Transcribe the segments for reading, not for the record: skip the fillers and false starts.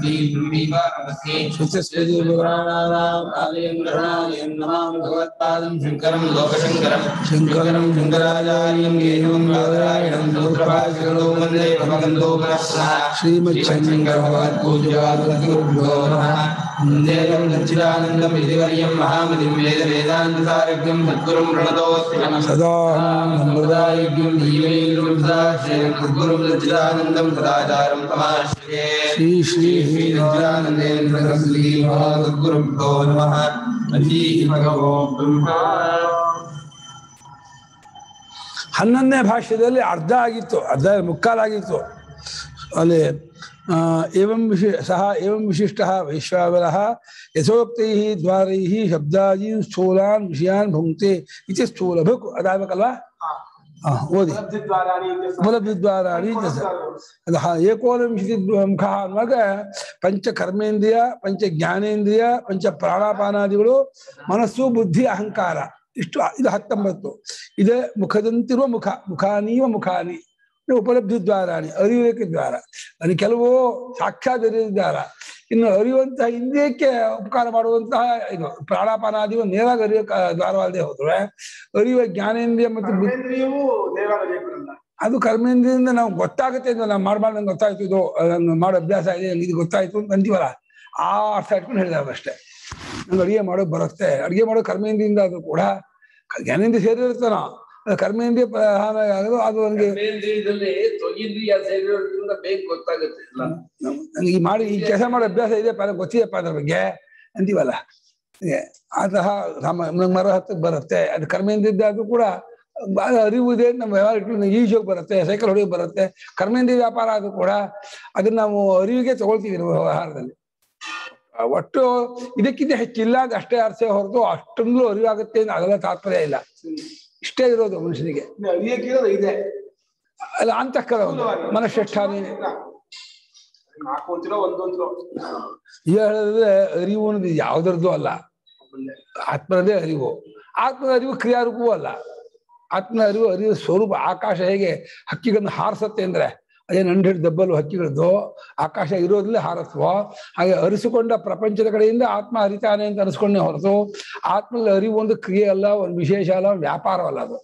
Shri Shri Shri Nityananda Saraswati Mahaguru Namaha Adi Bhagavo Brahma Hannanne bhashadalli ardha agittu ardha mukkal agittu ale evam saha evam vishishtaha vishwavaraha yasoktihi dvarihi shabdaji stholan vishyan bhungte iti sthola bhuk adava kalva ودي ملبد الدواراني جزء هذا يقول مشي مخان ما كه بنتش كرمينديا بنتش جانينديا بنتش برانا بانا ديولو مناسو بديه أهنكارا إستو إذا حتم بتو إذا مخدن ترو مخاني ومخاني نو ملبد الدواراني أريوه كدوارا أني كلوه شاكشا دريد دوارا إنه أريوه أنت هندية كه أبكار مارو أنت إنه برانا بانا ديو نيرا غريو دوار والده هودره أريوه جانينديا متبو ಅದು ಕರ್ಮೇಂದ್ರಿಯಿಂದ ನಾವು ಗೊತ್ತಾಗುತ್ತೆ ಇದು ನಾವು ಮಾಡಬಾರ್ದು ಗೊತ್ತಾಯ್ತು ಇದು ಮಾಡೋ ಅಭ್ಯಾಸ ಇದೆ ಇದು ಗೊತ್ತಾಯ್ತು ಅಂತ ಅಂತೀವಲ್ಲ ಆ ಅರ್ಥ ಇಟ್ಕೊಂಡು ಹೇಳಿದಾಗ ಅಷ್ಟೇ ನಂಗೆ ಅಡುಗೆ ಮಾಡೋದು ಬರುತ್ತೆ ಅಡುಗೆ ಮಾಡೋ ಕರ್ಮೇಂದ್ರಿಯಿಂದ ಅದು ಕೂಡ ಜ್ಞಾನೇಂದ್ರಿಯ ಸೇರಿರ್ತಾನ ಕರ್ಮೇಂದ್ರಿಯ ಆಗೋದು ಅದು ನನಗೆ ನನಗೆ ಈ ಮಾಡಿ ಈ ಕೆಲಸ ಮಾಡೋ ಅಭ್ಯಾಸ ಇದೆ ಗೊತ್ತಿದೆಪ್ಪ ಅದ್ರ ಬಗ್ಗೆ ಅಂತೀವಲ್ಲ ಆ ತರಹ ಮರ ಹತ್ತಕ್ಕೆ ಬರುತ್ತೆ ಅದು ಕರ್ಮೇಂದ್ರಿಯಿಂದ ಅದು ಕೂಡ أريد أن نقول يجوك برتة، سيكل هذي برتة، كرمين دي جاپارا هذا كورا، أدنى مو أريد كي تقول تيجي نوهاردلي. واتو إذا كده هكيلا غشتة أرسه هردو أشتملو أريد أقعد تين أغلبها تاثرة إلا. إشتري رودو من شنيك. أريد كده إذا. لا أنت كلام. من الشتاني. ما كونترو وندونترو. يا هذا أريد وند ياودر دو الله. أتمنى أريد هو. أتمنى أريد كريارو كوا الله. आत्मा अरिव अरिव स्वरूप आकाश है के हकीकत में हार सकते हैं इंद्रा अजय नंढे दबलो हकीकत दो आकाश है इरोद ले हारत हुआ आगे अरिसुकोंडा प्रपंच तक रहें इंद्र आत्मा हरिता ने इंद्र अरिसुकोंडे होर तो आत्मा अरिव वंद क्रिया अल्लाह और विशेष अल्लाह व्यापार वाला तो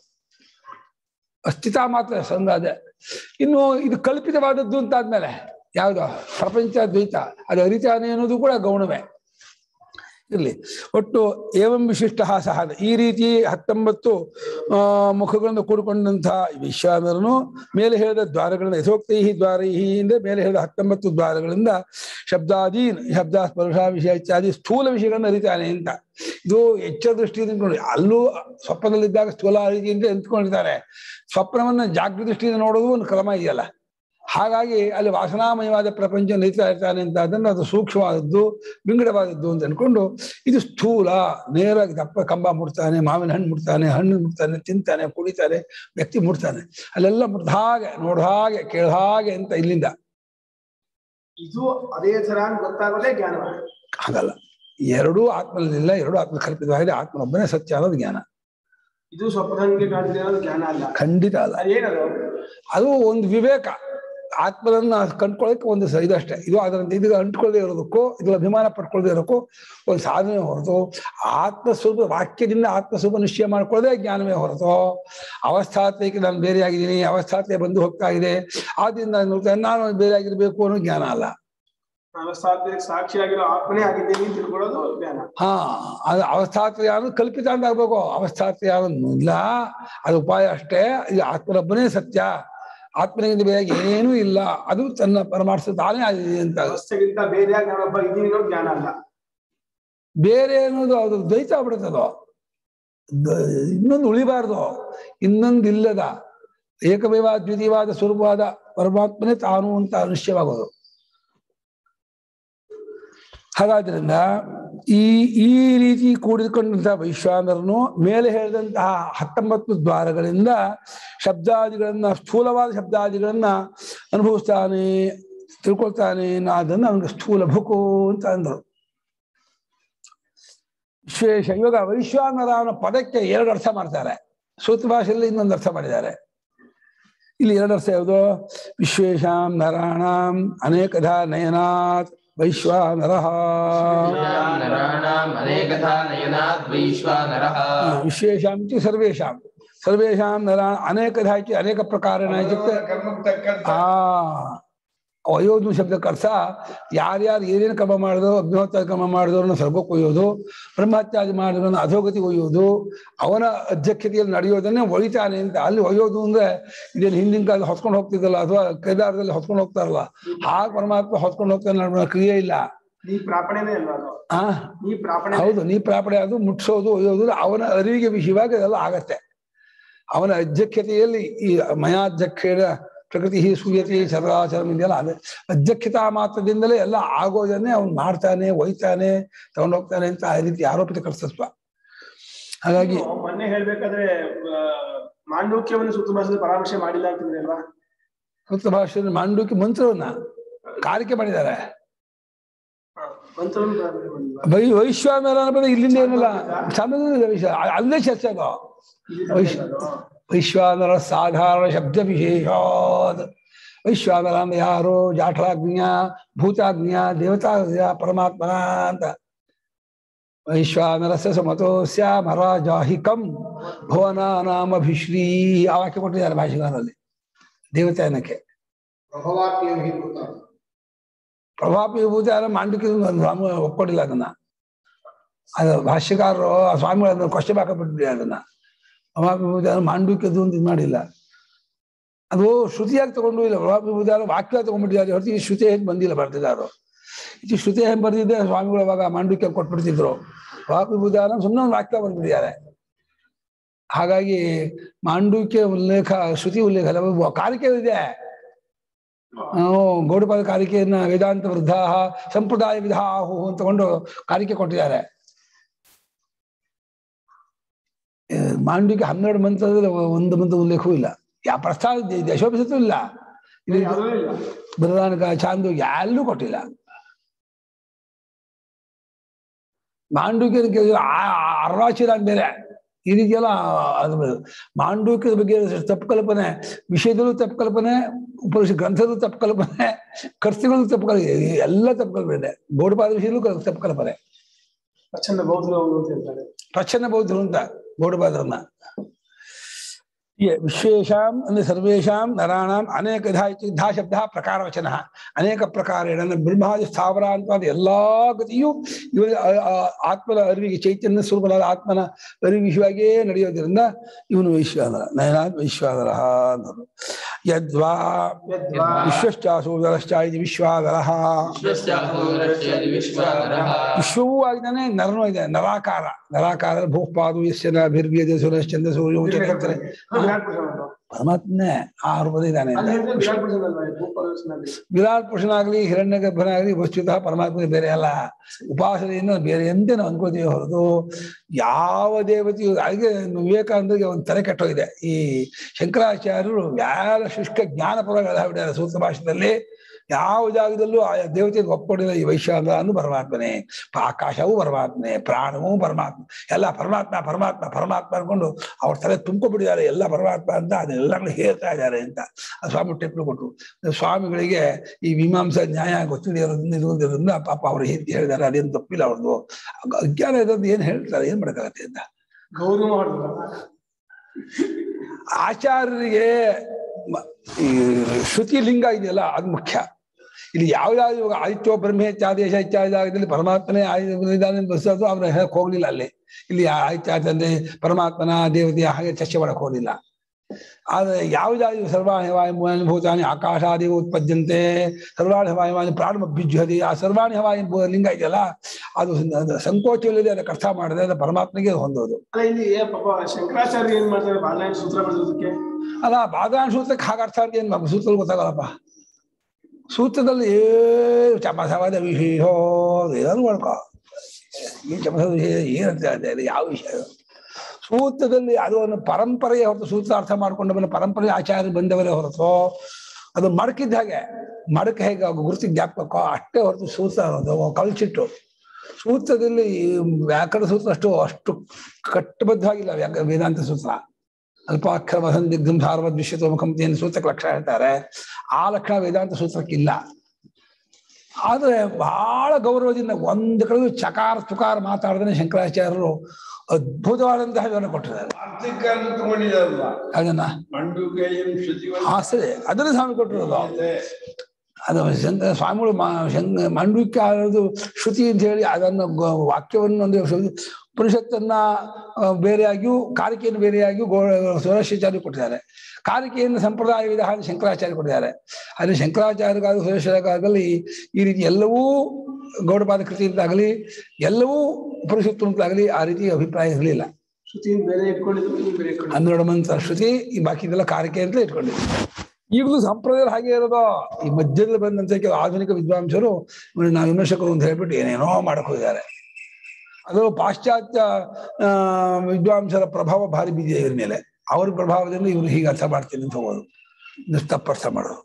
अस्तित्व मात्र संदाज है इन्हों इधर कल्पित वाद दून ताद में रहे याद हो प्रपंच द्विता अरे हरिता ने इन्हों दुगुड़ा गाउन में ಒಟ್ಟು ಏವಂ ವಿಶಿಷ್ಟಃ ಸಹ ಈ ರೀತಿ 19 ಮುಖಗಳನ್ನು ಕೂಡಿಕೊಂಡಂತಹ ವಿಶ್ವಾಮಿತ್ರನು ಮೇಲೆ ಹೇಳಿದ ದ್ವಾರಗಳನ್ನು ಯಥೋಕ್ತೈಹಿ ದ್ವಾರೈಹಿ ಇಂದ ಮೇಲೆ ಹೇಳಿದ 19 ದ್ವಾರಗಳಿಂದ ಶಬ್ದಾದೀನ್ ಶಬ್ದ ಸ್ಪರ್ಶ ವಿಷಯ ಇತ್ಯಾದಿ ಸ್ಥೂಲ ವಿಷಯಗಳನ್ನು ಅರಿತಾನೆ ಅಂತ ಇದು ಹೆಚ್ಚು ದೃಷ್ಟಿಯಿಂದ ನೋಡಿ ಅಲ್ಲೂ ಸ್ವಪ್ನದಲ್ಲಿದ್ದಾಗ ಸ್ಥೂಲ ಅರಿಕೆಯಿಂದ ಎಂತ್ಕೊಂಡಿರ್ತಾರೆ ಸ್ವಪ್ನವನ್ನು ಜಾಗೃತ ದೃಷ್ಟಿಯಿಂದ ನೋಡೋದು ಒಂದು ಕ್ರಮ ಇದೆಯಲ್ಲ ಹಾಗಾಗಿ ಅಲ್ಲಿ ವಾಸನಾಮಯವಾದ ಪ್ರಪಂಚ ನಡೀತಾ ಇರ್ತಾನೆ ಅಂತ ಅದನ್ನು ಅದು ಸೂಕ್ಷ್ಮವಾದದ್ದು ವಿಂಗಡವಾದದ್ದು ಅಂತ ಅನ್ಕೊಂಡು ಇದು ಸ್ಥೂಲ ನೇರಾಗಿ ದಪ್ಪ ಕಂಬ ಮುಡ್ತಾನೆ ಮಾವಿನ ಹಣ್ಣು ಮುಡ್ತಾನೆ ತಿಂತಾನೆ ಕುಡಿತಾನೆ ವ್ಯಕ್ತಿ ಮುಡ್ತಾನೆ ಅಲ್ಲೆಲ್ಲ ಮುಡ್ದ ಹಾಗೆ ನೋಡ ಹಾಗೆ ಕೇಳ ಹಾಗೆ ಅಂತ ಇಲ್ಲಿಂದ ಇದು ಅದೇ ತರ ಗೊತ್ತಾಗಲೇ ಜ್ಞಾನ ಹಾಗಲ್ಲ ಎರಡೂ ಆತ್ಮಲಿಲ್ಲ ಎರಡೂ ಆತ್ಮ ಕಲ್ಪಿತವಾಗಿದೆ ಆತ್ಮನೊಬ್ಬನೇ ಸತ್ಯ ಅನ್ನೋದು ಜ್ಞಾನ ಇದು ಸ್ವಪ್ನಕ್ಕೆ ಕಾಣ್ತಾ ಇರೋದು ಜ್ಞಾನ ಅಲ್ಲ ಖಂಡಿತ ಅಲ್ಲ ಏನದು ಅದು ಒಂದು ವಿವೇಕ ಆತ್ಮರನ್ನ ಕಂಡುಕೊಳ್ಳೋಕೆ ಒಂದು ಇದಷ್ಟೇ ಇದು ಅದರಂತೆ ಇದು ಅಂಟ್ಕೊಳ್ಳದೆ ಇರೋದಕ್ಕೂ ಇದು ಅಭಿಮಾನ ಪಡ್ಕೊಳ್ಳದೆ ಇರೋಕ್ಕೂ ಒಂದು ಸಾಧನೆ ಹೊರತು ಆತ್ಮಸ್ವರೂಪ ವಾಕ್ಯದಿಂದ ಆತ್ಮಸ್ವರೂಪ ನಿಶ್ಚಯ ಮಾಡ್ಕೊಳ್ಳದೆ ಜ್ಞಾನವೇ ಹೊರತು ಅವಸ್ಥಾತ್ಮಕ್ಕೆ ನಾನು ಬೇರೆ ಆಗಿದ್ದೀನಿ ಅವಸ್ಥಾತ್ಮೆ ಬಂದು ಹೋಗ್ತಾ ಇದೆ ಆದ್ರಿಂದ ನಾನು ಬೇರೆ ಆಗಿರ್ಬೇಕು ಅನ್ನೋ ಜ್ಞಾನ ಅಲ್ಲ ಸಾಕ್ಷಿಯಾಗಿರೋ ಆತ್ಮನೇ ಆಗಿದ್ದೀನಿ ತಿಳ್ಕೊಳ್ಳೋದು ಜ್ಞಾನ ಅದು ಅವಸ್ಥಾತ್ಮ ಯಾರು ಕಲ್ಪಿತ ಅಂತ ಆಗ್ಬೇಕು ಅವಸ್ಥಾತ್ಮ ಯಾರು ಇಲ್ಲ ಅದು ಉಪಾಯ ಅಷ್ಟೇ ಇದು ಆತ್ಮರೊಬ್ಬನೇ ಸತ್ಯ ಆತ್ಮನಿಗಿಂತ ಬೇರೆ ಏನೂ ಇಲ್ಲ ಅದು ತನ್ನ ಪರಮಾರ್ಥ ತಾನೇ ಆಗಿದೆ ಅಂತ ಅವಸ್ಥೆಗಿಂತ ಬೇರೆ ನಾನೊಬ್ಬ ಇದೀನೋ ಜ್ಞಾನ ಅಲ್ಲ ಬೇರೆ ಅನ್ನೋದು ಅದು ದ್ವೈತ ಆಗ್ಬಿಡುತ್ತದೋ ಇನ್ನೊಂದು ಉಳಿಬಾರ್ದು ಇನ್ನೊಂದು ಇಲ್ಲದ ಏಕಮೇವ ದ್ವಿತೀಯವಾದ ಸ್ವರೂಪವಾದ ಪರಮಾತ್ಮನೇ ತಾನು ಅಂತ ನಿಶ್ಚಯವಾಗೋದು ಹಾಗಾದ್ರಿಂದ ಈ ಈ ರೀತಿ ಕೂಡಿಕೊಂಡಂತಹ ವೈಶ್ವಾನರನು ಮೇಲೆ ಹೇಳಿದಂತಹ 19 ದ್ವಾರಗಳಿಂದ ಶಬ್ದಾದಿಗಳನ್ನ ಸ್ಥೂಲವಾದ ಶಬ್ದಾದಿಗಳನ್ನ ಅನುಭವಿಸ್ತಾನೆ ತಿಳ್ಕೊಳ್ತಾನೆ ಅದನ್ನು ಅವನಿಗೆ ಸ್ಥೂಲ ಭುಕು ಅಂತ ಅಂದರು. ವಿಶೇಷ ಇವಾಗ ವೈಶ್ವಾನರ ಅವನ ಪದಕ್ಕೆ ಎರಡು ಅರ್ಥ ಮಾಡ್ತಾರೆ. ಸೂತ್ರ ಭಾಷೆಯಲ್ಲಿ ಇನ್ನೊಂದು ಅರ್ಥ ಮಾಡಿದ್ದಾರೆ. ಇಲ್ಲಿ ಎರಡು ಅರ್ಥ ಯಾವುದು? ವಿಶ್ವೇಶಾಂ ನರಾಣಾಂ ಅನೇಕಧ ನಯನಾತ್ वैश्वानरः विशेषामिति सर्वेषाम् सर्वेषाम् नराणाम् अनेकधा इति अनेकप्रकारेण इत्युक्ते ಒಯ್ಯೋದು ಶಬ್ದಕ್ಕೆ ಅರ್ಥ ಯಾರ್ಯಾರು ಏನೇನು ಕರ್ಮ ಮಾಡಿದ್ರು ಅಗ್ನಿಹೋತ್ರ ಕರ್ಮ ಮಾಡಿದವ್ರನ್ನ ಸ್ವರ್ಗಕ್ಕೆ ಒಯ್ಯೋದು ಬ್ರಹ್ಮತ್ಯಾದಿ ಮಾಡಿದವ್ರನ್ನ ಅಧೋಗತಿಗೆ ಒಯ್ಯೋದು ಅವನ ಅಧ್ಯಕ್ಷತೆಯಲ್ಲಿ ನಡೆಯೋದನ್ನೇ ಒಯ್ತಾನೆ ಅಂತ ಅಲ್ಲಿ ಒಯ್ಯೋದು ಅಂದ್ರೆ ಇದೇನು ಹಿಂದಿನ ಕಾಲದಲ್ಲಿ ಹೊತ್ಕೊಂಡು ಹೋಗ್ತಿದ್ದಲ್ಲ ಅಥವಾ ಕೈದಾರದಲ್ಲಿ ಹೊತ್ಕೊಂಡು ಹೋಗ್ತಾರಲ್ಲ ಹಾಗೆ ಪರಮಾತ್ಮ ಹೊತ್ಕೊಂಡು ಹೋಗ್ತಾನೆ ಕ್ರಿಯೆ ಇಲ್ಲ ನೀ ಪ್ರಾಪಣೆನೇ ಅಲ್ವಾ ಹೌದು ನೀ ಪ್ರಾಪಣೆ ಅದು ಮುಟ್ಸೋದು ಒಯ್ಯೋದು ಅವನ ಅರಿವಿಗೆ ವಿಷಯವಾಗಿ ಅದೆಲ್ಲ ಆಗತ್ತೆ ಅವನ ಅಧ್ಯಕ್ಷತೆಯಲ್ಲಿ ಈ ಮಯಾಧ್ಯಕ್ಷೇಣ ಪ್ರಕೃತಿ ಸೂಯತೆ ಚರಾಚರಂ ಇದೆಲ್ಲ ಅದೇ ಅಧ್ಯಕ್ಷತಾ ಮಾತ್ರದಿಂದಲೇ ಎಲ್ಲ ಆಗೋದನ್ನೇ ಅವ್ನು ಮಾಡ್ತಾನೆ ಒಯ್ತಾನೆ ತಗೊಂಡೋಗ್ತಾನೆ ಅಂತ ಆ ರೀತಿ ಆರೋಪಿತ ಕರ್ತೃತ್ವ. ಹಾಗಾಗಿ ಮೊನ್ನೆ ಹೇಳ್ಬೇಕಾದ್ರೆ ಮಾಂಡೂಕ್ಯವನ್ನು ಸೂತ್ರ ಭಾಷೆಯಲ್ಲಿ ಪರಾಮರ್ಶೆ ಮಾಡಿಲ್ಲ ಅಂತಂದ್ರೆ ಅಲ್ವಾ ಸೂತ್ರ ಭಾಷೆಯಲ್ಲಿ ಮಾಂಡೂಕ್ಯ ಮಂತ್ರವನ್ನ ಕಾರಿಕೆ ಮಾಡಿದ್ದಾರೆ ವೈಶ್ವಾನರ ಪದ ಇಲ್ಲಿಂದ ಏನಲ್ಲ ಚಾಮರಾಜ ಅಲ್ಲೇ ಚರ್ಚೆ ಅದು ವೈಶ್ವಾನರ ಸಾಧಾರಣ ಶಬ್ದ ವಿಶೇಷ ವೈಶ್ವಾನರ ಅಂದ್ರೆ ಯಾರು ಜಾಠರಾಜ್ಞ ಭೂತಾಜ್ಞ ದೇವತಾಜ್ಞ ಪರಮಾತ್ಮನ ಅಂತ ವೈಶ್ವಾನರಸ್ಯ ಸಮತೋಸ್ಯ ಮರಾಜಾಹಿಕಂ ಭುವನಾನಾಮಭಿಶ್ರೀ ಆ ವಾಕ್ಯ ಕೊಟ್ಟಿದ್ದಾರೆ ಭಾಷೆಗಳಲ್ಲಿ ದೇವತಾಯನಕ್ಕೆ ಪ್ರಭಾಪೀಭೂತ ಯಾರು ಮಾಂಡಕ್ಯ ಒಪ್ಕೊಂಡಿಲ್ಲ ಅದನ್ನ ಅದು ಭಾಷ್ಯಕಾರರು ಆ ಸ್ವಾಮಿಗಳನ್ನ ಕ್ವಶನ್ ಹಾಕಬಿಟ್ಟಿದೆ ಅದನ್ನ ಪ್ರಭಾಪೀಭೂತ ಮಾಂಡುಕ್ಯದ್ದು ಅಂತ ಇದು ಮಾಡಿಲ್ಲ ಅದು ಶ್ರುತಿಯಾಗಿ ತಗೊಂಡು ಇಲ್ಲ ಪ್ರಭಾಪೀಭೂತ ವಾಕ್ಯ ತಗೊಂಡ್ಬಿಟ್ಟಿದ್ದಾರೆ ಹೊರತು ಈ ಶ್ರುತಿ ಹೇಗೆ ಬಂದಿಲ್ಲ ಬರ್ತಿದ್ದಾರು ಇದು ಶ್ರುತಿ ಹೇಗೆ ಬರ್ತಿದ್ದೆ ಸ್ವಾಮಿಗಳು ಅವಾಗ ಮಾಂಡುಕ್ಯ ಕೊಟ್ಬಿಡ್ತಿದ್ರು ಪ್ರಭಾಪೀಭೂತ ಸುಮ್ಮನೆ ಒಂದು ವಾಕ್ಯ ಬರ್ಬಿಟ್ಟಿದ್ದಾರೆ ಹಾಗಾಗಿ ಮಾಂಡುಕ್ಯ ಉಲ್ಲೇಖ ಶ್ರುತಿ ಉಲ್ಲೇಖ ಅಲ್ಲ ಕಾರಿಕೆ ಇದೆ ಗೌಡಪಾದ ಕಾರಿಕೆಯನ್ನ ವೇದಾಂತ ವೃದ್ಧಾ ಸಂಪ್ರದಾಯ ವಿಧಾಹು ಅಂತ ತಗೊಂಡು ಕಾರಿಕೆ ಕೊಟ್ಟಿದ್ದಾರೆ ಮಾಂಡವಿಕೆ 12 ಮಂತ್ರದಲ್ಲಿ ಒಂದು ಮಂತ್ರ ಉಲ್ಲೇಖವೂ ಇಲ್ಲ ಯಾವ ಪ್ರಸ್ತಾವ ಯಶೋಭಿಸೂ ಇಲ್ಲ ಬೃಹದಾನಕ ಚಾಂದು ಎಲ್ಲೂ ಕೊಟ್ಟಿಲ್ಲ ಮಾಂಡವಿಕೆ ಅರ್ವಾಚೀರ ಬೇರೆ ಈ ರೀತಿಯೆಲ್ಲ ಅದು ಮಾಂಡವಿಕೆ ಬಗ್ಗೆ ತಪ್ಪು ಕಲ್ಪನೆ ವಿಷಯದಲ್ಲೂ ತಪ್ಪು ಕಲ್ಪನೆ ಉಪನಿಷತ್ ಗ್ರಂಥದಲ್ಲೂ ತಪ್ಪು ಕಲ್ಪನೆ ಕರ್ತೃಗಳಲ್ಲೂ ತಪ್ಪು ಕಲ್ಪನೆ ಎಲ್ಲ ತಪ್ಪು ಕಲ್ಪನೆ ಗೌಡಪಾದ ವಿಷಯದಲ್ಲೂ ತಪ್ಪು ಕಲ್ಪನೆ ಪ್ರಚ್ಛನ್ನ ಬೌದ್ಧರು ಅಂತ ಗೌಡಪಾದರನ್ನ ವಿಶೇಷಾಂ ಅಂದ್ರೆ ಸರ್ವೇಷಾಂ ನರಾಣಾಂ ಅನೇಕ ಧಾ ಶಬ್ದ ಪ್ರಕಾರ ವಚನ ಅನೇಕ ಪ್ರಕಾರೇಣ ಬ್ರಹ್ಮಾದಿ ಸ್ಥಾವರ ಅಂತ ಎಲ್ಲಾ ಗತಿಯೂ ಇವ ಆತ್ಮನ ಅರಿವಿಗೆ ಚೈತನ್ಯ ಸ್ವರೂಪನಾದ ಆತ್ಮನ ಅರಿವು ವಿಷಯವಾಗಿಯೇ ನಡೆಯೋದ್ರಿಂದ ಇವನು ವೈಶ್ವಾನರ ನಯನಾಥ್ ವೈಶ್ವಾನರ ಅಂದರು ಯದ್ವಾ ವಿಶ್ವಶ್ಚಾಸೋದರಶ್ಚಾಯಿತಿ ವಿಶ್ವಾನರ ವಿಶ್ವವೂ ಆಗಿದ್ದಾನೆ ನರನೂ ಇದೆ ನರಾಕಾರ ನರಾಕಾರ ಭೂಪಾದು ಯಸ್ಯ ನಭಿರ್ವ್ಯಜ ಸುರಶ್ಚಂದ್ರ ಸೂರ್ಯ ಪರಮಾತ್ಮನೇ ಆ ರೂಪದ ಇದ್ದಾನೆ ವಿರಾಟ್ ಪುರುಷನಾಗ್ಲಿ ಹಿರಣ್ಯ ಗರ್ಭನಾಗ್ಲಿ ವಸ್ತುತಃ ಪರಮಾತ್ಮನೇ ಬೇರೆ ಅಲ್ಲ ಉಪಾಸನೆಯಿಂದ ಬೇರೆ ಎಂತೆ ನಾವು ಅನ್ಕೋತೀವಿ ಹೊರತು ಯಾವ ದೇವತೆಯು ಹಾಗೆ ವಿವೇಕಾನಂದರಿಗೆ ಒಂದು ತಲೆ ಕೆಟ್ಟೋಗಿದೆ ಈ ಶಂಕರಾಚಾರ್ಯರು ಯಾರ ಶುಷ್ಕ ಜ್ಞಾನ ಪರವಾಗಿದ್ದಾರೆ ಸೂತ್ರ ಭಾಷೆಯಲ್ಲಿ ಯಾವ ಜಾಗದಲ್ಲೂ ಆ ದೇವತೆಗೆ ಒಪ್ಪಿಕೊಂಡಿಲ್ಲ ಈ ವೈಶ್ವಾನರನು ಪರಮಾತ್ಮನೇ ಆಕಾಶವೂ ಪರಮಾತ್ಮನೆ ಪ್ರಾಣವೂ ಪರಮಾತ್ಮ ಎಲ್ಲ ಪರಮಾತ್ಮ ಪರಮಾತ್ಮ ಪರಮಾತ್ಮ ಅನ್ಕೊಂಡು ಅವ್ರ ತಲೆ ತುಂಬಿಕೊಂಡಿದ್ದಾರೆ ಎಲ್ಲ ಪರಮಾತ್ಮ ಅಂತ ಅದನ್ನೆಲ್ಲರೂ ಹೇಳ್ತಾ ಇದ್ದಾರೆ ಅಂತ ಆ ಸ್ವಾಮಿ ಟೆಕ್ಲು ಕೊಟ್ಟರು ಸ್ವಾಮಿಗಳಿಗೆ ಈ ಮೀಮಾಂಸಾ ನ್ಯಾಯ ಗೊತ್ತಿರೋದ್ರಿಂದ ಪಾಪ ಅವರು ಹೇಳಿದ್ದಾರೆ ಅದೇನು ತಪ್ಪಿಲ್ಲ ಅವ್ರದ್ದು ಅಜ್ಞಾನ ಇರೋದು ಏನ್ ಹೇಳ್ತಾರೆ ಏನ್ ಮಾಡಕ್ಕಾಗತ್ತೆ ಅಂತ ಗೌರವ ಆಚಾರ್ಯರಿಗೆ ಈ ಶ್ರುತಿ ಲಿಂಗ ಇದೆಯಲ್ಲ ಅದು ಮುಖ್ಯ ಇಲ್ಲಿ ಯಾವ್ದಾದ್ರು ಇವಾಗ ಆದಿತ್ಯೋ ಬ್ರಹ್ಮೇತ್ಯಾದೇಶ ಇತ್ಯಾದಿ ಪರಮಾತ್ಮನೇ ಆದಿದಾನೆ ಬಸ್ಸೋದು ಅವ್ರು ಹೇಳಕ್ ಹೋಗ್ಲಿಲ್ಲ ಅಲ್ಲಿ ಇಲ್ಲಿ ಆಯ್ತಾ ಅಂದ್ರೆ ಪರಮಾತ್ಮನ ದೇವತೆಯ ಹಾಗೆ ಚರ್ಚೆ ಮಾಡಕ್ ಹೋಗ್ಲಿಲ್ಲ ಆದ್ರೆ ಯಾವ್ದಾದ್ರು ಸರ್ವಾಣಿ ವಾಯು ಭೂತಾನಿ ಆಕಾಶಾದಿ ಉತ್ಪದ್ಯಂತೆ ಸರ್ವಾಣಿ ವಾಯುವಾನಿ ಪ್ರಾಣ ಬಿಜ್ಜುಹದಿ ಆ ಸರ್ವಾಣಿ ವಾಯು ಲಿಂಗ ಇದೆಯಲ್ಲ ಅದು ಸಂಕೋಚವಿಲ್ಲದೆ ಅದಕ್ಕೆ ಅರ್ಥ ಮಾಡಿದ್ರೆ ಅದು ಪರಮಾತ್ಮನಿಗೆ ಹೊಂದೋದು ಶಂಕರಾಚಾರ್ಯ ಏನ್ ಮಾಡ್ತಾರೆ ಬಾಲಯನ್ ಸೂತ್ರ ಮಾಡೋದಕ್ಕೆ ಅಲ್ಲ ಬಾದಾಯನ ಸೂತ್ರಕ್ಕೆ ಹಾಗೆ ಅರ್ಥ ಅಂತ ಏನ್ ಸೂತ್ರ ಗೊತ್ತಾಗಲ್ಲಪ್ಪ ಸೂತ್ರದಲ್ಲಿ ಚಮಸವಾದ ವಿಷಯ ಏನಾದ್ರು ಮಾಡ್ಕೋ ಈ ಚಮಸದ ವಿಷಯ ಏನಂತ ಯಾವ ವಿಷಯ ಸೂತ್ರದಲ್ಲಿ ಅದು ಒಂದು ಪರಂಪರೆಯ ಹೊರತು ಸೂತ್ರ ಅರ್ಥ ಮಾಡ್ಕೊಂಡವನ ಪರಂಪರೆ ಆಚಾರ್ಯ ಬಂದವರೇ ಹೊರತು ಅದು ಮಡಕಿದ್ದ ಹಾಗೆ ಮಡಕೆ ಹೇಗೆ ಗುರುತಿ ಜ್ಞಾಪಕೋ ಅಷ್ಟೇ ಹೊರತು ಸೂತ್ರ ಅನ್ನೋದು ಕಲ್ಚಿಟ್ಟು ಸೂತ್ರದಲ್ಲಿ ವ್ಯಾಕರಣ ಸೂತ್ರ ಅಷ್ಟು ಕಟ್ಟುಬದ್ಧವಾಗಿಲ್ಲ ವೇದಾಂತ ಸೂತ್ರ ಅಲ್ಪಾಕ್ಷರ ವಸಂದಿಗ್ಧಂ ಸಾರವದ್ ವಿಶ್ವತೋಮುಖಂತಿಯನ್ನು ಸೂತ್ರಕ್ಕೆ ಲಕ್ಷಣ ಹೇಳ್ತಾರೆ ಆ ಲಕ್ಷಣ ವೇದಾಂತ ಸೂತ್ರಕ್ಕಿಲ್ಲ ಆದರೆ ಬಹಳ ಗೌರವದಿಂದ ಒಂದು ಕಡೆದು ಚಕಾರ ಚುಕಾರ ಮಾತಾಡದೇ ಶಂಕರಾಚಾರ್ಯರು ಅದ್ಭುತವಾದಂತಹ ವಿವರಣೆ ಕೊಟ್ಟಿದ್ದಾರೆ. ಆಸರೆ ಅದನ್ನು ಸ್ವಾಮಿ ಕೊಟ್ಟಿರೋದು. ಅದು ಸ್ವಾಮಿಗಳು ಮಂಡೂಕ್ಯ ಆಗೋದು ಶ್ರುತಿ ಅಂತ ಹೇಳಿ ಅದನ್ನು ವಾಕ್ಯವನ್ನು ಒಂದು ಪರಿಷತ್ತನ್ನ ಬೇರೆಯಾಗಿಯೂ ಕಾರಿಕೆಯನ್ನು ಬೇರೆಯಾಗಿಯೂ ಸುರೇಶಾಚಾರ್ಯ ಕೊಟ್ಟಿದ್ದಾರೆ. ಕಾರಿಕೆಯನ್ನು ಸಂಪ್ರದಾಯ ವಿಧ ಶಂಕರಾಚಾರ್ಯ ಕೊಟ್ಟಿದ್ದಾರೆ. ಆದರೆ ಶಂಕರಾಚಾರ್ಯಗಾಗಲಿ ಸುರೇಶಾಚಾರ್ಯಗಾಗಲಿ ಈ ರೀತಿ ಎಲ್ಲವೂ ಗೌಡಪಾದ ಕೃತಿ ಅಂತಾಗಲಿ ಎಲ್ಲವೂ ಪರಿಷತ್ತು ಅಂತಾಗಲಿ ಆ ರೀತಿ ಅಭಿಪ್ರಾಯ ಇರಲಿಲ್ಲ. ಶ್ರುತಿ ಬೇರೆ ಇಟ್ಕೊಂಡಿದ್ರು, 12 ಮಂತ್ರ ಶ್ರುತಿ, ಈ ಬಾಕಿದೆಲ್ಲ ಕಾರಿಕೆ ಅಂತ ಇಟ್ಕೊಂಡಿದ್ರು. ಈಗಲೂ ಸಂಪ್ರದಾಯ ಹಾಗೆ ಇರೋದು. ಈ ಮಧ್ಯದಲ್ಲಿ ಬಂದಂತೆ ಕೆಲವು ಆಧುನಿಕ ವಿದ್ವಾಂಸರು ನಾವು ವಿಮರ್ಶಕರು ಅಂತ ಹೇಳ್ಬಿಟ್ಟು ಏನೇನೋ ಮಾಡ್ಕೊಂಡಿದ್ದಾರೆ. ಅದು ಪಾಶ್ಚಾತ್ಯ ವಿದ್ವಾಂಸರ ಪ್ರಭಾವ ಭಾರಿ ಬಿದ್ದಿದೆ ಇವ್ರ ಮೇಲೆ. ಅವ್ರ ಪ್ರಭಾವದಿಂದ ಇವ್ರು ಹೀಗೆ ಅರ್ಥ ಮಾಡ್ತೀನಿ ಅಂತ ಹೋಗೋದು, ತಪ್ಪರ್ಥ ಮಾಡೋದು.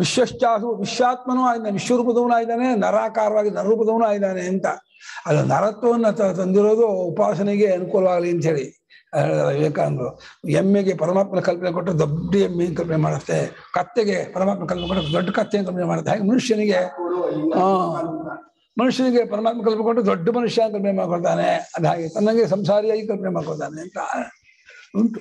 ವಿಶ್ವಶ್ಚಾಸು ವಿಶ್ವಾತ್ಮನೂ ಆಗಿದ್ದಾನೆ, ವಿಶ್ವರೂಪದವನು ಆಗಿದ್ದಾನೆ, ನರಾಕಾರವಾಗಿ ನರರೂಪದವನು ಆಗಿದ್ದಾನೆ ಅಂತ. ಅದು ನರತ್ವವನ್ನು ತಂದಿರೋದು ಉಪಾಸನೆಗೆ ಅನುಕೂಲವಾಗಲಿ ಅಂತ ಹೇಳಿ ವಿವೇಕಾನಂದರು. ಎಮ್ಮೆಗೆ ಪರಮಾತ್ಮನ ಕಲ್ಪನೆ ಕೊಟ್ಟು ದೊಡ್ಡ ಎಮ್ಮೆ ಕಲ್ಪನೆ ಮಾಡುತ್ತೆ, ಕತ್ತೆಗೆ ಪರಮಾತ್ಮ ಕಲ್ಪನೆ ಕೊಟ್ಟು ದೊಡ್ಡ ಕತ್ತೆ ಕಲ್ಪನೆ ಮಾಡುತ್ತೆ. ಹಾಗೆ ಮನುಷ್ಯನಿಗೆ ಪರಮಾತ್ಮ ಕಲ್ಪನೆ ಕೊಟ್ಟು ದೊಡ್ಡ ಮನುಷ್ಯ ಕಲ್ಪನೆ ಮಾಡ್ಕೊಳ್ತಾನೆ. ಅದು ಹಾಗೆ ತನ್ನಂಗೆ ಸಂಸಾರಿಯಾಗಿ ಕಲ್ಪನೆ ಮಾಡ್ಕೊಳ್ತಾನೆ ಅಂತ ಉಂಟು.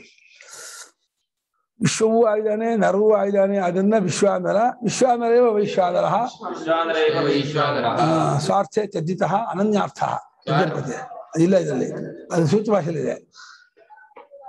ವಿಶ್ವವೂ ಆಗಿದ್ದಾನೆ, ನರವೂ ಆಗಿದ್ದಾನೆ. ಅದನ್ನ ವಿಶ್ವಾನರ ವಿಶ್ವಾನರೇವ ವೈಶ್ವಾನರ ಸ್ವಾರ್ಥೆ ತ್ಯಜಿತ ಅನನ್ಯಾರ್ಥ ಇಲ್ಲ ಇದರಲ್ಲಿ, ಅದು ಸೂಚ ಭಾಷೆಯಲ್ಲಿದೆ.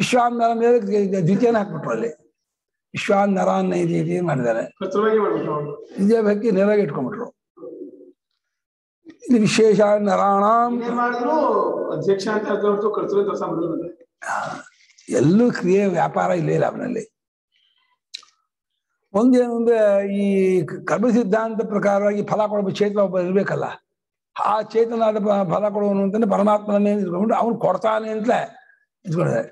ವಿಶ್ವಾನ್ನರ ಮೇಲೆ ದ್ವಿತೀಯನ ಹಾಕ್ಬಿಟ್ರು. ಅಲ್ಲಿ ವಿಶ್ವಾನ್ನರಾನ್ನ ಹೇಗೆ ಮಾಡಿದ್ದಾರೆ, ಇದೇ ಬಗ್ಗೆ ನೇರಾಗಿ ಇಟ್ಕೊಂಡ್ಬಿಟ್ರು. ಇಲ್ಲಿ ವಿಶೇಷ ನರಾಣ ಅಧ್ಯಕ್ಷ ಅಂತ ಎಲ್ಲೂ ಕ್ರಿಯೆ ವ್ಯಾಪಾರ ಇಲ್ಲೇ ಇಲ್ಲ ಅವನಲ್ಲಿ. ಒಂದೇನು ಅಂದ್ರೆ ಈ ಕರ್ಮ ಸಿದ್ಧಾಂತ ಪ್ರಕಾರವಾಗಿ ಫಲ ಕೊಡಬೇಕು, ಚೇತನ ಒಬ್ಬ ಇರ್ಬೇಕಲ್ಲ, ಆ ಚೇತನಾದ ಫಲ ಕೊಡುವನು ಅಂತಂದ್ರೆ ಪರಮಾತ್ಮನೇ ಇಟ್ಕೊಂಡು ಅವನು ಕೊಡ್ತಾನೆ ಅಂತಲೇ ಇಟ್ಕೊಂಡಿದ್ದಾರೆ.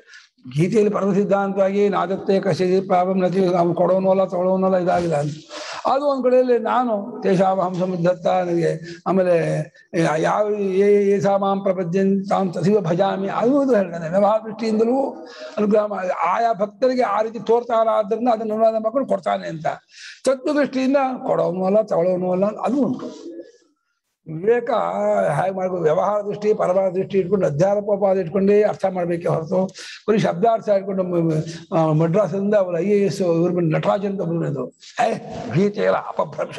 ಗೀತೆಯಲ್ಲಿ ಪರಮ ಸಿದ್ಧಾಂತವಾಗಿ ನಾದತ್ತೆ ಕಸಿ ಪ್ರಾಬ್ಲಮ್ ನತಿ ಅವ್ನು ಕೊಡೋನಲ್ಲ ತೊಗೊಳೋನಲ್ಲ ಇದಾಗಿಲ್ಲ ಅಂತ. ಅದು ಒಂದು ಕಡೆಯಲ್ಲಿ ನಾನು ತೇಷಾವಹಂ ಸಮುದ್ಧತ್ತ ನನಗೆ ಆಮೇಲೆ ಯಾವ ಏಸಾ ಮಾಂ ಪ್ರಪದ್ಯನ್ ತಾಂ ತಸಿವ ಭಜಾಮಿ ಅದು ಅಂತ ಹೇಳ್ತಾನೆ. ವ್ಯವಹಾರ ದೃಷ್ಟಿಯಿಂದಲೂ ಅನುಗ್ರಹ ಆಯಾ ಭಕ್ತರಿಗೆ ಆ ರೀತಿ ತೋರ್ತಾನ, ಆದ್ದರಿಂದ ಅದನ್ನು ಅನುವಾದ ಮಾಡ್ಕೊಂಡು ಕೊಡ್ತಾನೆ ಅಂತ. ತತ್ವ ದೃಷ್ಟಿಯಿಂದ ಕೊಡೋನು ಅಲ್ಲ ತಗೊಳೋನು ಅಲ್ಲ, ಅದು ಉಂಟು. ವಿವೇಕ ಹಾಗೆ ಮಾಡ್ಬೋದು. ವ್ಯವಹಾರ ದೃಷ್ಟಿ ಪರಮಾರ ದೃಷ್ಟಿ ಇಟ್ಕೊಂಡು ಅಧ್ಯಾರೋಪವಾದ ಇಟ್ಕೊಂಡೇ ಅರ್ಥ ಮಾಡಬೇಕೆ ಹೊರತು ಬರೀ ಶಬ್ದಾರ್ಥ ಇಟ್ಕೊಂಡು ಮಡ್ರಾಸಿಂದ ಅವರು IAS ಇವ್ರ ಬಂದು ನಟರಾಜ್ ಅಂತ ಬಂದ್ರು. ಗೀತೆ ಎಲ್ಲ ಅಪಭ್ರಂಶ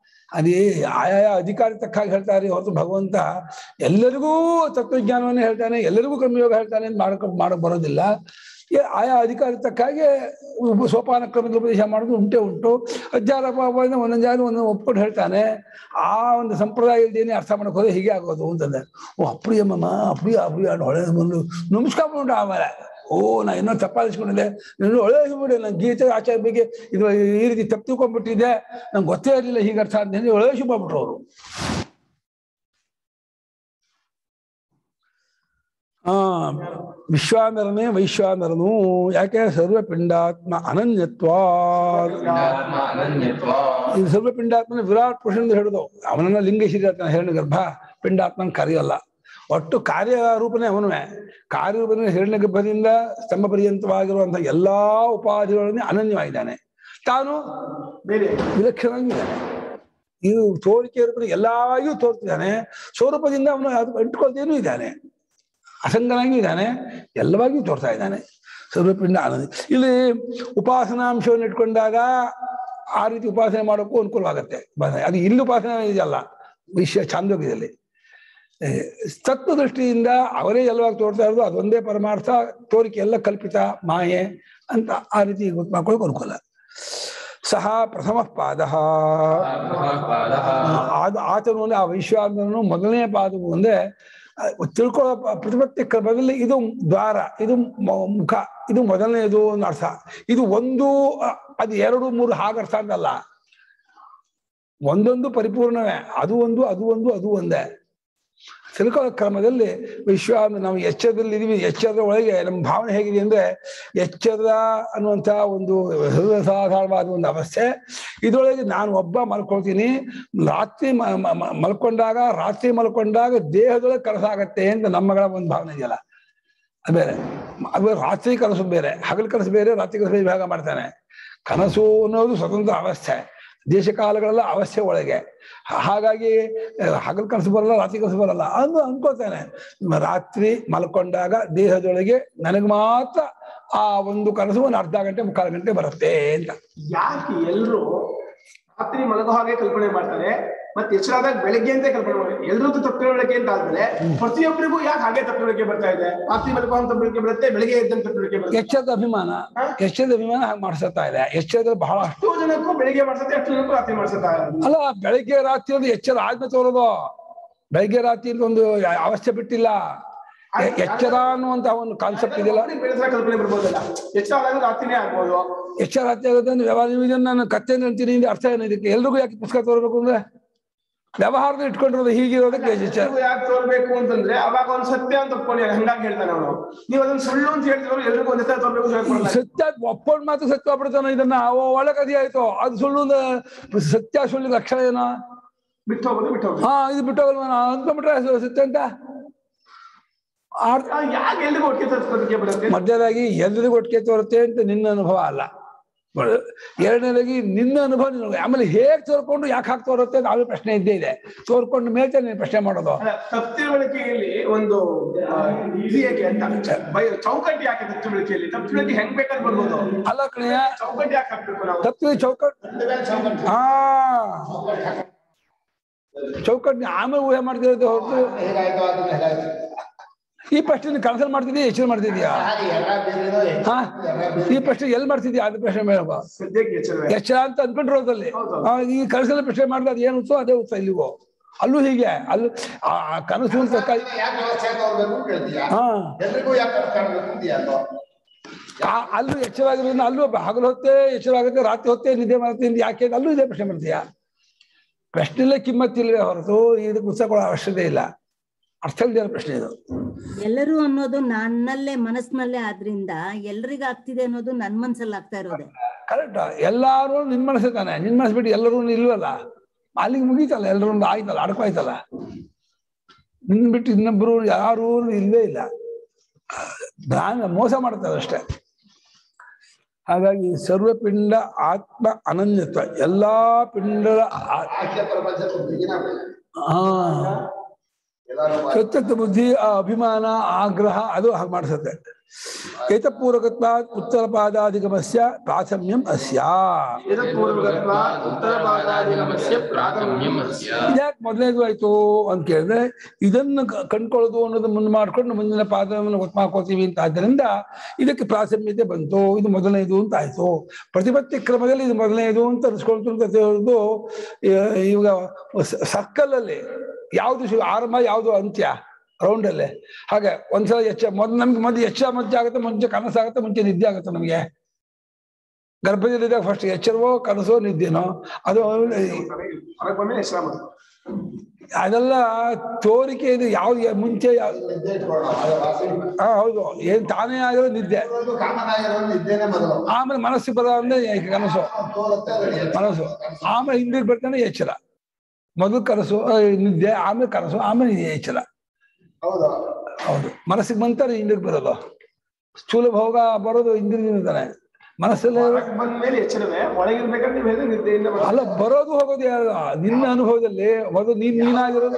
ಅದೇ ಆಯಾಯ ಅಧಿಕಾರಿ ತಕ್ಕಾಗಿ ಹೇಳ್ತಾರೆ ಹೊರತು ಭಗವಂತ ಎಲ್ಲರಿಗೂ ತತ್ವಜ್ಞಾನವನ್ನೇ ಹೇಳ್ತಾನೆ, ಎಲ್ಲರಿಗೂ ಕರ್ಮಯೋಗ ಹೇಳ್ತಾನೆ ಅಂತ ಮಾಡಕ್ ಬರೋದಿಲ್ಲ. ಆಯಾ ಅಧಿಕಾರಿ ತಕ್ಕಾಗೆ ಸೋಪಾನ ಕ್ರಮದ ಉಪದೇಶ ಮಾಡೋದು ಉಂಟೆ ಉಂಟು. ಅಧ್ಯಾರೋಪದಿಂದ ಒಂದೊಂದು ಜಾಗ ಒಂದೊಂದು ಒಪ್ಕೊಂಡು ಹೇಳ್ತಾನೆ. ಆ ಒಂದು ಸಂಪ್ರದಾಯ ಇದ್ದೇನೆ ಅರ್ಥ ಮಾಡಕ್ ಹೋದ್ರೆ ಹೀಗೆ ಆಗೋದು ಅಂತಂದ್ರೆ ಓ ಅಪ್ರಿಯಮ್ಮ ಅಪ್ರಿಯ ಅಪ್ರಿಯ ಹೊಳೆ ಬಂದು ನಮಸ್ಕೊಂಡ್ಬಿಟ್ಟು ಆಮೇಲೆ ಓ ನಾ ಇನ್ನೂ ತಪ್ಪಾದಿಸ್ಕೊಂಡಿದ್ದೆ, ಇನ್ನೂ ಒಳ್ಳೆಸಿಬಿಡಿ ನನ್ನ ಗೀತೆ ಆಚಾರ ಬಗ್ಗೆ ಇದು ಈ ರೀತಿ ತಪ್ಪು ತಿಳ್ಕೊಂಡ್ಬಿಟ್ಟಿದ್ದೆ, ನಂಗೆ ಗೊತ್ತೇ ಇರಲಿಲ್ಲ ಹೀಗೆ ಅರ್ಥ ಅಂತ ಹೇಳಿ ಒಳ್ಳೆಸಿ ಬಂದ್ಬಿಟ್ರು ಅವರು. ವಿಶ್ವಾನರನೇ ವೈಶ್ವಾನರನು. ಯಾಕೆ ಸರ್ವಪಿಂಡಾತ್ಮ ಅನನ್ಯತ್ವ. ಇದು ಸರ್ವಪಿಂಡಾತ್ಮನ ವಿರಾಟ್ ಪುರುಷನ್ ಹಿಡಿದು ಅವನನ್ನ ಲಿಂಗಶೀರಾತ್ಮ ಹೆರಣ ಗರ್ಭ ಪಿಂಡಾತ್ಮನ ಕರೆಯಲ್ಲ. ಒಟ್ಟು ಕಾರ್ಯ ರೂಪನೇ ಅವನುವೆ. ಕಾರ್ಯರೂಪನೇ ಹಿರಣ್ಯ ಗರ್ಭದಿಂದ ಸ್ತಂಭ ಪರ್ಯಂತವಾಗಿರುವಂತಹ ಎಲ್ಲಾ ಉಪಾಧಿಗಳನ್ನೇ ಅನನ್ಯವಾಗಿದ್ದಾನೆ, ತಾನು ಬೇರೆ ವಿಲಕ್ಷಣವಾಗಿದ್ದಾನೆ. ಇದು ತೋರಿಕೆ ರೂಪನೇ ಎಲ್ಲಾಗಿಯೂ ತೋರ್ತಿದ್ದಾನೆ. ಸ್ವರೂಪದಿಂದ ಅವನು ಅದು ಇಟ್ಕೊಳ್ತೇನೂ ಇದ್ದಾನೆ, ಅಸಂಗನಾಗಿಯೂ ಇದ್ದಾನೆ, ಎಲ್ಲವಾಗಿಯೂ ತೋರ್ತಾ ಇದ್ದಾನೆ. ಸರ್ವಪಿಂಡ ಅನನ್ಯ. ಇಲ್ಲಿ ಉಪಾಸನಾಂಶವನ್ನು ಇಟ್ಕೊಂಡಾಗ ಆ ರೀತಿ ಉಪಾಸನೆ ಮಾಡೋಕ್ಕೂ ಅನುಕೂಲವಾಗತ್ತೆ. ಅದು ಇಲ್ಲಿ ಉಪಾಸನೆ ಇದೆಯಲ್ಲ ವಿಶ್ವ ಚಾಂದೋಗ್ಯದಲ್ಲಿ ತತ್ವದೃಷ್ಟಿಯಿಂದ ಅವರೇ ಎಲ್ಲವಾಗ ತೋರ್ತಾ ಇರೋದು ಅದೊಂದೇ ಪರಮಾರ್ಥ, ತೋರಿಕೆ ಎಲ್ಲ ಕಲ್ಪಿತ ಮಾಯೆ ಅಂತ ಆ ರೀತಿ ಮಕ್ಕಳು ಕೊರ್ಕೋಲ್ಲ. ಸಹ ಪ್ರಥಮ ಪಾದ ಆತನು ಆ ವಿಶ್ವಾತ್ಮನು ಮೊದಲನೇ ಪಾದವು ಅಂದ್ರೆ ತಿಳ್ಕೊಳ್ಳೋ ಪ್ರತಿಪತ್ತಿ ಕ್ರಮದಲ್ಲಿ ಇದು ದ್ವಾರ, ಇದು ಮುಖ, ಇದು ಮೊದಲನೇದು ಅರ್ಥ. ಇದು ಒಂದು ಅದು ಎರಡು ಮೂರು ಹಾಗರ್ಥ ಅಂತಲ್ಲ, ಒಂದೊಂದು ಪರಿಪೂರ್ಣವೇ. ಅದು ಒಂದು ಅದು ಒಂದು ಅದು ಒಂದೇ. ತಿಳ್ಕೊಳ್ಳೋ ಕ್ರಮದಲ್ಲಿ ವಿಶ್ವಾತ್ಮ ನಾವು ಎಚ್ಚರದಲ್ಲಿ ಇದೀವಿ, ಎಚ್ಚರದ ಒಳಗೆ ನಮ್ಮ ಭಾವನೆ ಹೇಗಿದೆ ಅಂದ್ರೆ ಎಚ್ಚರದ ಅನ್ನುವಂಥ ಒಂದು ಸಾಧಾರಣವಾದ ಒಂದು ಅವಸ್ಥೆ. ಇದರೊಳಗೆ ನಾನು ಒಬ್ಬ ಮಲ್ಕೊಳ್ತೀನಿ, ರಾತ್ರಿ ಮಲ್ಕೊಂಡಾಗ ದೇಹದೊಳಗೆ ಕನಸಾಗತ್ತೆ ಅಂತ ನಮ್ಮಗಳ ಒಂದು ಭಾವನೆ ಇದೆಯಲ್ಲ, ಅದು ಬೇರೆ. ಅದು ರಾತ್ರಿ ಕನಸು ಬೇರೆ, ಹಗಲು ಕನಸು ಬೇರೆ, ರಾತ್ರಿ ಕನಸು ಬೇರೆ ವಿಭಾಗ ಮಾಡ್ತಾನೆ. ಕನಸು ಅನ್ನೋದು ಸ್ವತಂತ್ರ ಅವಸ್ಥೆ, ದೇಶಕಾಲಗಳೆಲ್ಲ ಅವಸ್ಥೆ ಒಳಗೆ. ಹಾಗಾಗಿ ಹಗಲು ಕನಸು ಬರಲ್ಲ, ರಾತ್ರಿ ಕನಸು ಬರಲ್ಲ ಅಂದು ಅನ್ಕೋತಾನೆ. ರಾತ್ರಿ ಮಲ್ಕೊಂಡಾಗ ದೇಹದೊಳಗೆ ನನಗೆ ಮಾತ್ರ ಆ ಒಂದು ಕನಸು ಒಂದು ಅರ್ಧ ಗಂಟೆ ಮುಕ್ಕಾಲು ಗಂಟೆ ಬರುತ್ತೆ ಅಂತ. ಯಾಕೆ ಎಲ್ಲರೂ ರಾತ್ರಿ ಮಲಗೋ ಹಾಗೆ ಕಲ್ಪನೆ ಮಾಡ್ತಾರೆ, ಮತ್ತೆ ಎಚ್ಚರಾದಾಗ ಬೆಳಗ್ಗೆ ಅಂತ ಕಲ್ಪನೆ ಮಾಡ್ತಾರೆ? ಎಲ್ರದ್ದು ತಪ್ಪಳಿಕೆ ಅಂತ ಆದ್ಮೇಲೆ ಪ್ರತಿಯೊಬ್ಬರಿಗೂ ಯಾಕೆ ಹಾಗೆ ತಪ್ಪಳಿಕೆ ಬರ್ತಾ ಇದೆ? ರಾತ್ರಿ ಮಲಗೋ ತಪ್ಪಳಿಕೆ ಬರುತ್ತೆ, ಬೆಳಗ್ಗೆ ಎದ್ದಂತ ತಪ್ಪಳಿಕೆ ಬರುತ್ತೆ. ಎಚ್ಚರದ ಅಭಿಮಾನ ಹಾಗೆ ಮಾಡಿಸ್ತಾ ಇದೆ. ಎಚ್ಚರದ ಬಹಳ ಅಷ್ಟು ಜನಕ್ಕೂ ಬೆಳಿಗ್ಗೆ ಮಾಡ್ಸತ್ತೆ, ಅಷ್ಟು ಜನಕ್ಕೂ ರಾತ್ರಿ ಮಾಡ್ಸತ್ತಾ ಅಲ್ಲ. ಬೆಳಿಗ್ಗೆ ರಾತ್ರಿ ಒಂದು ಎಚ್ಚರ ಆದ್ಮೇಲೆ ತೋರೋದು, ಬೆಳಿಗ್ಗೆ ರಾತ್ರಿ ಒಂದು ಅವಸ್ಥೆ ಬಿಟ್ಟಿಲ್ಲ. ಎಚ್ಚರ ಅನ್ನುವಂತ ಒಂದು ಕಾನ್ಸೆಪ್ಟ್ ಇದೆಯಲ್ಲ, ಕಲ್ಪನೆ ಬರ್ಬೋದಲ್ಲ, ಎಚ್ಚರ ರಾತ್ರಿನೇ ಆಗ್ಬೋದು. ಎಚ್ಚರ ರಾತ್ರಿ ಆಗುತ್ತೆ ಅಂದ್ರೆ ವ್ಯವಹಾರ ನಾನು ಕತ್ತೆ ಅಂತೀನಿ, ಅರ್ಥ ಏನು ಇದಕ್ಕೆ? ಎಲ್ರಿಗೂ ಯಾಕೆ ಪುಸ್ತಕ ತೋರ್ಬೇಕು ಅಂದ್ರೆ ವ್ಯವಹಾರದಲ್ಲಿ ಇಟ್ಕೊಂಡಿರೋದು ಹೀಗಿರೋದಕ್ಕೆ ಯಾಕೆ ತೋರ್ಬೇಕು ಅಂತಂದ್ರೆ ಅವಾಗ ಒಂದು ಸತ್ಯ ಅಂತ ಒಪ್ಕೊಂಡು ಹಂಗಾಗಿ ಹೇಳ್ತಾನೆ ಅವನು. ನೀವು ಅದನ್ನ ಸುಳ್ಳು ಅಂತ ಹೇಳ್ತಿರೋರು ಎಲ್ರಿಗೂ ಒಂದೇ ಸಲ ತೋರ್ಬೇಕು. ಸತ್ಯ ಒಪ್ಕೊಂಡು ಮಾತ್ರ ಸತ್ಯ ಒಪ್ಪಿಡ್ತಾನೆ, ಇದನ್ನ ಒಳ್ಳೆ ಕದಿ ಆಯ್ತು. ಅದು ಸುಳ್ಳು ಸತ್ಯ ಸುಳ್ಳು ಲಕ್ಷಣ ಏನೋ ಬಿಟ್ಟು ಹೋಗೋದು ಹಾ, ಇದು ಬಿಟ್ಟು ಹೋಗಲ್ವ ಅಂದ್ಕೊಂಡ್ಬಿಟ್ರೆ ಸತ್ಯ ಅಂತ. ಮೊದಲನೇದಾಗಿ ಎಲ್ರಿಗೂ ಒಟ್ಟಿಗೆ ತೋರುತ್ತೆ ಅಂತ ನಿನ್ನ ಅನುಭವ ಅಲ್ಲ. ಎರಡನೇದಾಗಿ ನಿನ್ನ ಅನುಭವ ನಿನ್ನ, ಆಮೇಲೆ ಹೇಗ್ ತೋರ್ಕೊಂಡು ಯಾಕೆ ಹಾಕಿ ತೋರುತ್ತೆ ಅಂತ ಆಮೇಲೆ ಪ್ರಶ್ನೆ ಇದ್ದೇ ಇದೆ. ತೋರ್ಕೊಂಡು ಮೇಲೆ ನೀನು ಪ್ರಶ್ನೆ ಮಾಡೋದು. ತಪ್ಪು ತಿಳುವಳಿಕೆಯಲ್ಲಿ ಒಂದು ಚೌಕಟ್ಟು ಯಾಕೆ ತಪ್ಪು ತಿಳುವಳಿಕೆಯಲ್ಲಿ? ತಪ್ಪು ತಿಳುವಳಿಕೆ ಹೆಂಗ್ ಬೇಕಾದ್ರೆ ಬರ್ಬೋದು ಅಲ್ಲ ಕಣೆ, ಚೌಕಟ್ಟು ಯಾಕೆ ಹಾಕ್ಬೇಕು ನಾವು? ತಪ್ಪು ಚೌಕಟ್ಟು ಹಾ, ಚೌಕಟ್ಟು ಆಮೇಲೆ ಊಹೆ ಮಾಡ್ತಿರೋದು ಹೊರತು ಈ ಪ್ರಶ್ನೆ ಕನ್ಸಲ್ ಮಾಡ್ತಿದ್ಯಾ, ಎಚ್ಚರ ಮಾಡ್ತಿದ್ಯಾ? ಹಾ, ಈ ಪ್ರಶ್ನೆ ಎಲ್ಲಿ ಮಾಡ್ತಿದ್ಯಾ? ಅದು ಪ್ರಶ್ನೆ ಮೇಡಮ್ ಎಚ್ಚರ ಅಂತ ಅನ್ಕೊಂಡಿರೋದಲ್ಲಿ ಈ ಕನ್ಸಲ್ ಪ್ರಶ್ನೆ ಮಾಡಿದ್ರೆ ಅದು ಏನು ಉತ್ಸವ ಅದೇ ಉತ್ಸವ ಇಲ್ಲಿಗೋ ಅಲ್ಲೂ ಹೀಗೆ. ಅಲ್ಲೂ ಆ ಕನಸು ಅಲ್ಲೂ ಎಚ್ಚರವಾಗಿರೋದ್ರಿಂದ ಅಲ್ಲೂ ಹಗಲು ಹೊತ್ತೆ ಎಚ್ಚರವಾಗುತ್ತೆ, ರಾತ್ರಿ ಹೊತ್ತೆ ನಿದ್ದೆ ಮಾಡ್ತೀನಿ ಯಾಕೆ ಅಲ್ಲೂ ಇದೇ ಪ್ರಶ್ನೆ ಮಾಡ್ತೀಯಾ? ಪ್ರಶ್ನೆಲ್ಲೇ ಕಿಮ್ಮತ್ತಿಲ್ವೇ ಹೊರತು ಇದಕ್ಕೆ ಉತ್ಸವ ಕೊಡೋ ಅವಶ್ಯಕತೆ ಇಲ್ಲ. ಅರ್ಥ ಇಲ್ದಿರೋ ಪ್ರಶ್ನೆ ಇದು. ಎಲ್ಲರೂ ಅನ್ನೋದು ನನ್ನಲ್ಲೇ ಮನಸ್ಸಿನಲ್ಲೇ, ಆದ್ರಿಂದ ಎಲ್ರಿಗೂ ಆಗ್ತಿದೆ ಅನ್ನೋದು ನನ್ನ ಮನಸ್ಸಲ್ಲಿ ಆಗ್ತಾ ಇರೋದೆ ಕರೆಕ್ಟ್. ಎಲ್ಲಾರು ನಿನ್ ಮನಸ್ಸೇ ತಾನೆ, ನಿನ್ ಮನಸ್ಸು ಬಿಟ್ಟು ಎಲ್ಲರೂ ಇಲ್ವಲ್ಲ, ಅಲ್ಲಿಗೆ ಮುಗೀತಲ್ಲ, ಎಲ್ಲರೂ ಆಯ್ತಲ್ಲ, ಅಡಕ ಆಯ್ತಲ್ಲ. ನಿನ್ ಬಿಟ್ಟು ಇನ್ನೊಬ್ರು ಯಾರೂ ಇಲ್ವೇ ಇಲ್ಲ, ನಾನು ಮೋಸ ಮಾಡ್ತಾರೆ ಅಷ್ಟೇ. ಹಾಗಾಗಿ ಸರ್ವಪಿಂಡ ಆತ್ಮ ಅನನ್ಯತ್ವ, ಎಲ್ಲಾ ಪಿಂಡದ ಹಾ ಸತ್ಯತ್ವ ಬುದ್ಧಿ ಆ ಅಭಿಮಾನ ಆಗ್ರಹ ಅದು ಹಾಗೆ ಮಾಡಿಸುತ್ತೆ. ಏತಪೂರ್ವಕತ್ವ ಉತ್ತರ ಪಾದಾಧಿಗಮಸ್ಯ ಪ್ರಾಥಮ್ಯಂ ಅಸ್ಯ. ಇದ್ಯಾಕೆ ಮೊದಲನೇದು ಆಯ್ತು ಅಂತ ಕೇಳಿದ್ರೆ ಇದನ್ನು ಕಂಡ್ಕೊಳ್ಳೋದು ಅನ್ನೋದು ಮುಂದೆ ಮಾಡ್ಕೊಂಡು ಮುಂದಿನ ಪಾದವನ್ನು ಒತ್ತು ಹಾಕೋತೀವಿ ಅಂತ. ಆದ್ದರಿಂದ ಇದಕ್ಕೆ ಪ್ರಾಥಮ್ಯತೆ ಬಂತು, ಇದು ಮೊದಲನೇದು ಅಂತ ಆಯ್ತು. ಪ್ರತಿಪತ್ತಿ ಕ್ರಮದಲ್ಲಿ ಇದು ಮೊದಲನೇದು ಅಂತ ಅನಿಸ್ಕೊಳ್ತು. ಇವಾಗ ಸರ್ಕಲ್ ಅಲ್ಲಿ ಯಾವುದು ಆರಂಭ ಯಾವುದು ಅಂತ್ಯ ರೌಂಡಲ್ಲೇ ಹಾಗೆ. ಒಂದ್ಸಲ ನಮ್ಗೆ ಎಚ್ಚರ ಆಗುತ್ತೆ, ಮುಂಚೆ ಕನಸಾಗುತ್ತೆ, ಮುಂಚೆ ನಿದ್ದೆ ಆಗುತ್ತೆ. ನಮ್ಗೆ ಗರ್ಭದಲ್ಲಿದ್ದಾಗ ಫಸ್ಟ್ ಎಚ್ಚರವೋ ಕನಸೋ ನಿದ್ದೆನೋ ಅದು ಅದೆಲ್ಲ ತೋರಿಕೆ ಇದು. ಯಾವ್ದು ಮುಂಚೆ ಹೌದು ಏನ್ ತಾನೇ ಆಗಿರೋ ನಿದ್ದೆ, ಆಮೇಲೆ ಮನಸ್ಸು ಬರೋ ಅಂದ್ರೆ ಕನಸು, ಆಮೇಲೆ ಹಿಂದಿಗೆ ಬರ್ತಾನೆ ಎಚ್ಚರ. ಮೊದಲು ಕನಸು ನಿದ್ದೆ, ಆಮೇಲೆ ಕನಸು, ಆಮೇಲೆ ಎಚ್ಚರ. ಹೌದು, ಮನಸ್ಸಿಗೆ ಬಂತಾನೆ ಹಿಂದಿಗೆ ಬರೋದು, ಸ್ಥೂಲ ಭೋಗ ಬರೋದು ಹಿಂದಿನ ತಾನೆ ಮನಸ್ಸಲ್ಲಿ ಅಲ್ಲ, ಬರೋದು ಹೋಗೋದು ಯಾರು ನಿನ್ನ ಅನುಭವದಲ್ಲಿ ಮೊದಲು ನೀನಾಗಿರೋದು.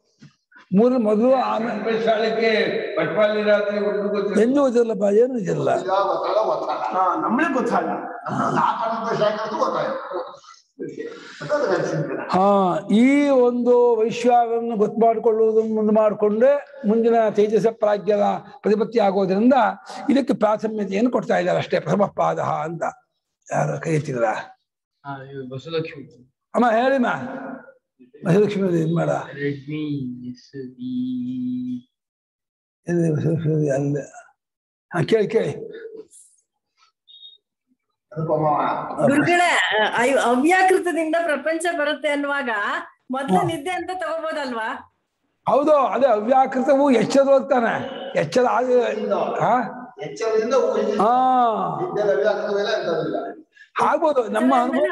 ಮೂರಲ್ಲಿ ಮೊದಲು ಶಾಲೆಗೆ ಎಂದು ಗೊತ್ತಿರಲ್ಲಪ್ಪ, ಏನು ಗೊತ್ತಿರಲ್ಲ, ನಮ್ಗೆ ಗೊತ್ತಾಗಲ್ಲ. ಹಾ, ಈ ಒಂದು ವೈಶ್ಯವನ್ನು ಗೊತ್ತು ಮಾಡಿಕೊಳ್ಳುವುದು ಮುಂದೆ ಮಾಡಿಕೊಂಡೆ ಮುಂದಿನ ತೇಜಸ ಪ್ರಾಜ್ಞದ ಪ್ರತಿಪತ್ತಿ ಆಗೋದ್ರಿಂದ ಇದಕ್ಕೆ ಪ್ರಾಥಮ್ಯತೆಯನ್ನು ಕೊಡ್ತಾ ಇದ್ದಾರೆ ಅಷ್ಟೇ. ಪ್ರಥಮ ಪಾದ ಅಂತ ಯಾರು ಕೈ ಎತ್ತಿದ್ರ ಅಮ್ಮ ಹೇಳಿ ಮಾ ಬಸಲಕ್ಷ್ಮಿ ಇದು ಮಾಡ ಅಲ್ಲ. ಹಾ ಕೇಳಿ ಕೇಳಿ. ಗುರುಗಳ ಅವ್ಯಾಕೃತದಿಂದ ಪ್ರಪಂಚ ಬರುತ್ತೆ ಅನ್ನುವಾಗ ಮೊದಲು ನಿದ್ದೆ ಅಂತ ತಗೋಬೋದಲ್ವಾ? ಹೌದು, ಅದೇ ಅವ್ಯಾಕೃತವು ಎಚ್ಚರ ಹೋಗ್ತಾನೆ. ಎಚ್ಚರ ಆಗ್ಬೋದು ನಮ್ಮ ಅನುಭವ.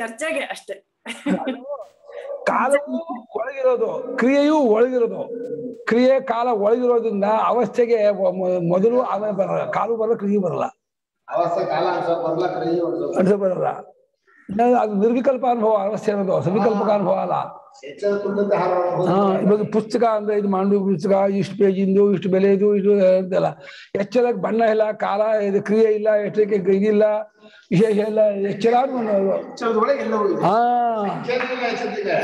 ಚರ್ಚೆಗೆ ಅಷ್ಟೇ. ಕಾಲವು ಒಳಗಿರೋದು, ಕ್ರಿಯೆಯೂ ಒಳಗಿರೋದು. ಕ್ರಿಯೆ ಕಾಲ ಒಳಗಿರೋದ್ರಿಂದ ಅವಸ್ಥೆಗೆ ಮೊದಲು ಆಮೇಲೆ ಬರಲ್ಲ, ಕಾಲು ಬರಲ್ಲ, ಕ್ರಿಯೆ ಬರಲ್ಲ, ಅನ್ಸೋ ಬರಲ್ಲ. ಅದು ನಿರ್ವಿಕಲ್ಪ ಅನುಭವ ಅವಸ್ಥೆ ಅನ್ನೋದು, ಸವಿಕಲ್ಪಕ ಅನುಭವ ಅಲ್ಲ. ಇವಾಗ ಪುಸ್ತಕ ಅಂದ್ರೆ ಇದು ಮಾಂಡವಿ ಪುಸ್ತಕ, ಇಷ್ಟು ಪೇಜ್ ಇಂದು, ಇಷ್ಟು ಬೆಲೆ ಇದು, ಇದು ಅಂತೆಲ್ಲ. ಎಚ್ಚರಕ್ಕೆ ಬಣ್ಣ ಇಲ್ಲ, ಕಾಲ ಇದು, ಕ್ರಿಯೆ ಇಲ್ಲ, ಎಚ್ಚರಿಕೆ ಇದಿಲ್ಲ, ವಿಶೇಷ ಇಲ್ಲ, ಎಚ್ಚರ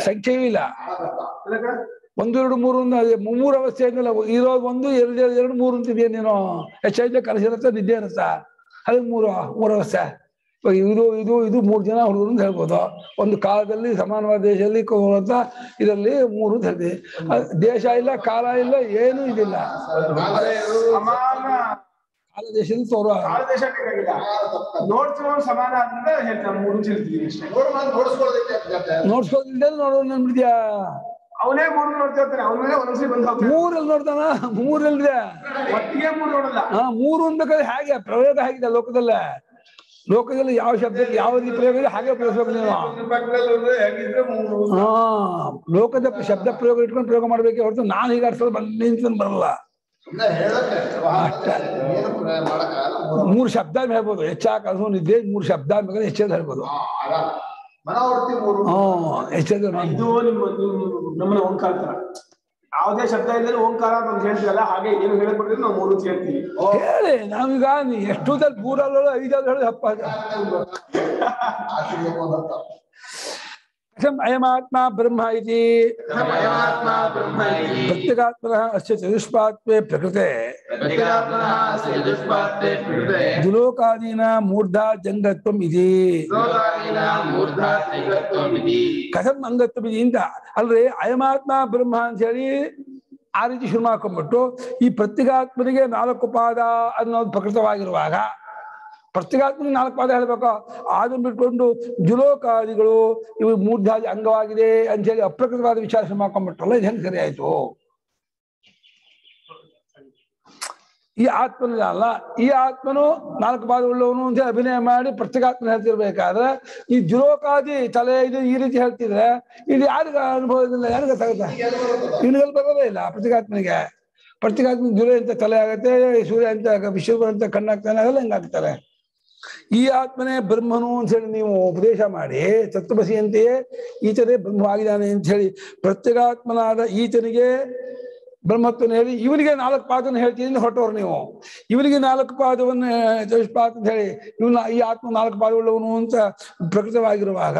ಸಂಖ್ಯೆಯೂ ಇಲ್ಲ. ಒಂದು ಎರಡು ಮೂರು ಮೂರು ಅವಸ್ಥೆ ಅಂದಲ್ಲ, ಇರೋದು ಒಂದು ಎರಡು ಎರಡು ಮೂರು ಅಂತ ಇದೆಯಾ ನೀನು? ಎಚ್ಚರಿಕೆ ಕನಸು ಇರುತ್ತಾ, ನಿದ್ದೆ ಇರುತ್ತಾ? ಅದಕ್ಕೆ ಮೂರು ಅವಸ್ಥೆ. ಇದು ಇದು ಇದು ಮೂರು ಜನ ಹುಡುಗರು ಅಂತ ಹೇಳ್ಬೋದು. ಒಂದು ಕಾಲದಲ್ಲಿ ಸಮಾನವಾದ ದೇಶದಲ್ಲಿ ಕೊಡುವಂತ ಇದರಲ್ಲಿ ಮೂರು ಅಂತ ಹೇಳ್ತೀವಿ. ದೇಶ ಇಲ್ಲ, ಕಾಲ ಇಲ್ಲ, ಏನೂ ಇದಿಲ್ಲ. ಕಾಲ ದೇಶದಲ್ಲಿ ತೋರುವ ನೋಡ್ಸ್ಕೊಳ್ದಿದ್ದೆ ನೋಡೋದು ನನ್ಬಿಡ್ತೀಯಾ? ಅವನೇ ಮೂರು ನೋಡ್ತಿರ್ತಾನೆ, ಅವನ ಮೇಲೆ ಒಂದೊಂದ್ಸರಿ ಬಂದ ಮೂರಲ್ಲಿ ನೋಡ್ತಾನ. ಮೂರಲ್ಲಿದೆ ಮೂರು ಅನ್ಬೇಕಾದ್ರೆ ಹೇಗೆ ಪ್ರಯೋಗ ಹೇಗಿದೆ ಲೋಕದಲ್ಲೇ? ಲೋಕದಲ್ಲಿ ಯಾವ ಶಬ್ದಕ್ಕೆ ಯಾವ ರೀತಿ ಪ್ರಯೋಗ ಇದೆ ಹಾಗೆ ಪ್ರಯೋಗಿಸ್ಬೇಕು ನೀವು. ಹಾ, ಲೋಕದ ಶಬ್ದ ಪ್ರಯೋಗ ಇಟ್ಕೊಂಡು ಪ್ರಯೋಗ ಮಾಡ್ಬೇಕೆ ಹೊರತು ನಾನು ಈಗ ಆಡ್ಸೋದು ನಿಂತ್ಕೊಂಡು ಬರಲ್ಲ. ಮೂರು ಶಬ್ದ ಹೇಳ್ಬೋದು, ಹೆಚ್ಚಾಕ ನಿದ್ದೆ ಮೂರು ಶಬ್ದ ಬೇಕಾದ್ರೆ ಹೆಚ್ಚೇದು ಹೇಳ್ಬೋದು. ಯಾವುದೇ ಶಬ್ದ ಇದ್ದರೆ ಓಂಕಾರ ಅಂತ ಹೇಳ್ತೀವಲ್ಲ, ಹಾಗೆ ಏನು ಹೇಳಬೇಕಿದ್ರೆ ನಾವು ಮೂರು ಹೇಳ್ತೀವಿ. ಹೇಳಿ ನಾವೀಗ ಎಷ್ಟು ಮೂರಲ್ಲ ಐದಾದ್ರು ಹೇಳಿ ಹಬ್ಬ ಅಯಮಾತ್ಮ ಬ್ರಹ್ಮ ಇತಿ ಪ್ರತ್ಯಗಾತ್ಮನಃ ಅಸ್ಯ ಚತುಷ್ಪಾತ್ಮೇ ಪ್ರಕೃತೆ ದ್ವಿಲೋಕಾದೀನ ಮೂರ್ಧಾ ಜಂಗತ್ವಂ ಇತಿ ಕಥಂ ಅಂಗತ್ವಂ ಇತಿ ಅಂತ ಅಲ್ರಿ. ಅಯಮಾತ್ಮ ಬ್ರಹ್ಮ ಅಂತ ಹೇಳಿ ಆ ರೀತಿ ಶುರು ಮಾಡ್ಕೊಂಡ್ಬಿಟ್ಟು ಈ ಪ್ರತ್ಯಗಾತ್ಮನಿಗೆ ನಾಲ್ಕು ಪಾದ ಅನ್ನೋದು ಪ್ರಕೃತವಾಗಿರುವಾಗ ಪ್ರತ್ಯೇಕಾತ್ಮನಿಗೆ ನಾಲ್ಕು ಪಾದ ಹೇಳ್ಬೇಕು. ಅದನ್ನು ಬಿಟ್ಕೊಂಡು ಜುಲೋಕಾದಿಗಳು ಇವು ಮೂರ್ಧಾದಿ ಅಂಗವಾಗಿದೆ ಅಂತ ಹೇಳಿ ಅಪ್ರಕೃತವಾದ ವಿಚಾರ ಮಾಡ್ಕೊಂಡ್ಬಿಟ್ರಲ್ಲ, ಇದು ಹೆಂಗೆ ಸರಿ ಆಯ್ತು? ಈ ಆತ್ಮನಿಲ್ಲ ಅಲ್ಲ, ಈ ಆತ್ಮನು ನಾಲ್ಕು ಪಾದ ಉಳ್ಳವನು ಅಂತ ಹೇಳಿ ಅಭಿನಯ ಮಾಡಿ ಪ್ರತ್ಯೇಕಾತ್ಮನ ಹೇಳ್ತಿರ್ಬೇಕಾದ್ರೆ ಈ ಜುಲೋಕಾದಿ ತಲೆ ಇದು ಈ ರೀತಿ ಹೇಳ್ತಿದ್ರೆ ಇದು ಯಾರಿಗ ಅನುಭವದಿಲ್ಲ, ಯಾರಿಗ ತಗದ ಇವನಿಗೆಲ್ಲ ಬರೋದೇ ಇಲ್ಲ. ಪ್ರತ್ಯೇಕಾತ್ಮನಿಗೆ ಪ್ರತ್ಯೇಕಾತ್ಮ ಜುಲೆ ಅಂತ ತಲೆ ಆಗುತ್ತೆ, ಸೂರ್ಯ ಅಂತ ವಿಶ್ವ ಅಂತ ಕಣ್ಣಾಗ್ತಾನೆ, ಅದೆಲ್ಲ ಹೆಂಗಾಗ್ತಾರೆ? ಈ ಆತ್ಮನೇ ಬ್ರಹ್ಮನು ಅಂತ ಹೇಳಿ ನೀವು ಉಪದೇಶ ಮಾಡಿ ತತ್ವಮಸಿಯಂತೆಯೇ ಈತನೇ ಬ್ರಹ್ಮವಾಗಿದ್ದಾನೆ ಅಂತ ಹೇಳಿ ಪ್ರತ್ಯೇಕಾತ್ಮನಾದ ಈತನಿಗೆ ಬ್ರಹ್ಮತ್ವನ ಹೇಳಿ ಇವನಿಗೆ ನಾಲ್ಕು ಪಾದವನ್ನು ಹೇಳ್ತೀನಿ ಹೊರಟವ್ರು ನೀವು. ಇವನಿಗೆ ನಾಲ್ಕು ಪಾದವನ್ನು ಚತುಷ್ಪಾತ್ ಅಂತ ಹೇಳಿ ಇವನ ಈ ಆತ್ಮ ನಾಲ್ಕು ಪಾದವುಳ್ಳವನು ಅಂತ ಪ್ರಕೃತವಾಗಿರುವಾಗ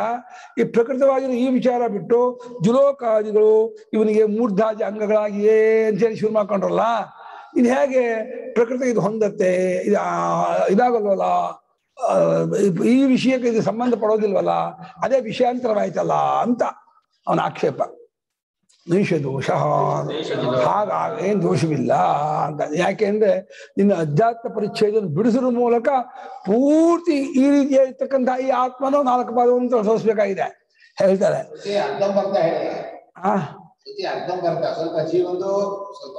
ಈ ಪ್ರಕೃತವಾಗಿರೋ ಈ ವಿಚಾರ ಬಿಟ್ಟು ಜುಲೋಕಾದಿಗಳು ಇವನಿಗೆ ಮೂರ್ಧಾದಿ ಅಂಗಗಳಾಗಿಯೇ ಅಂತೇಳಿ ಶುರು ಮಾಡ್ಕೊಂಡ್ರಲ್ಲ, ಇದು ಹೇಗೆ ಪ್ರಕೃತಿ ಇದು ಹೊಂದತ್ತೆ? ಇದು ಇದಾಗಲ್ವಲ್ಲ, ಈ ವಿಷಯಕ್ಕೆ ಇದು ಸಂಬಂಧ ಪಡೋದಿಲ್ವಲ್ಲ, ಅದೇ ವಿಷಯಾಂತರವಾಯ್ತಲ್ಲ ಅಂತ ಅವನ ಆಕ್ಷೇಪ. نشهد شهر هذا اندوش بالله ياكنده ان اجات ಪರಿಚಯದ ಬಿಡಿಸುವ ಮೂಲಕ ಪೂರ್ತಿ ಈ ರೀತಿ ಇರತಕ್ಕಂತ ಈ ಆತ್ಮನೋ ನಾಲ್ಕು ಪಾದವನ್ನು ತೋರಿಸಬೇಕಾಗಿದೆ ಹೇಳ್ತಾರೆ ಸ್ತುತಿ ಅರ್ಧಂ ಬರ್ತಾ ಹೇಳಿ ಆ ಸ್ತುತಿ ಅರ್ಧಂ ಬರ್ತಾ ಸ್ವಲ್ಪ ಜೀವಂದು ಸ್ವಲ್ಪ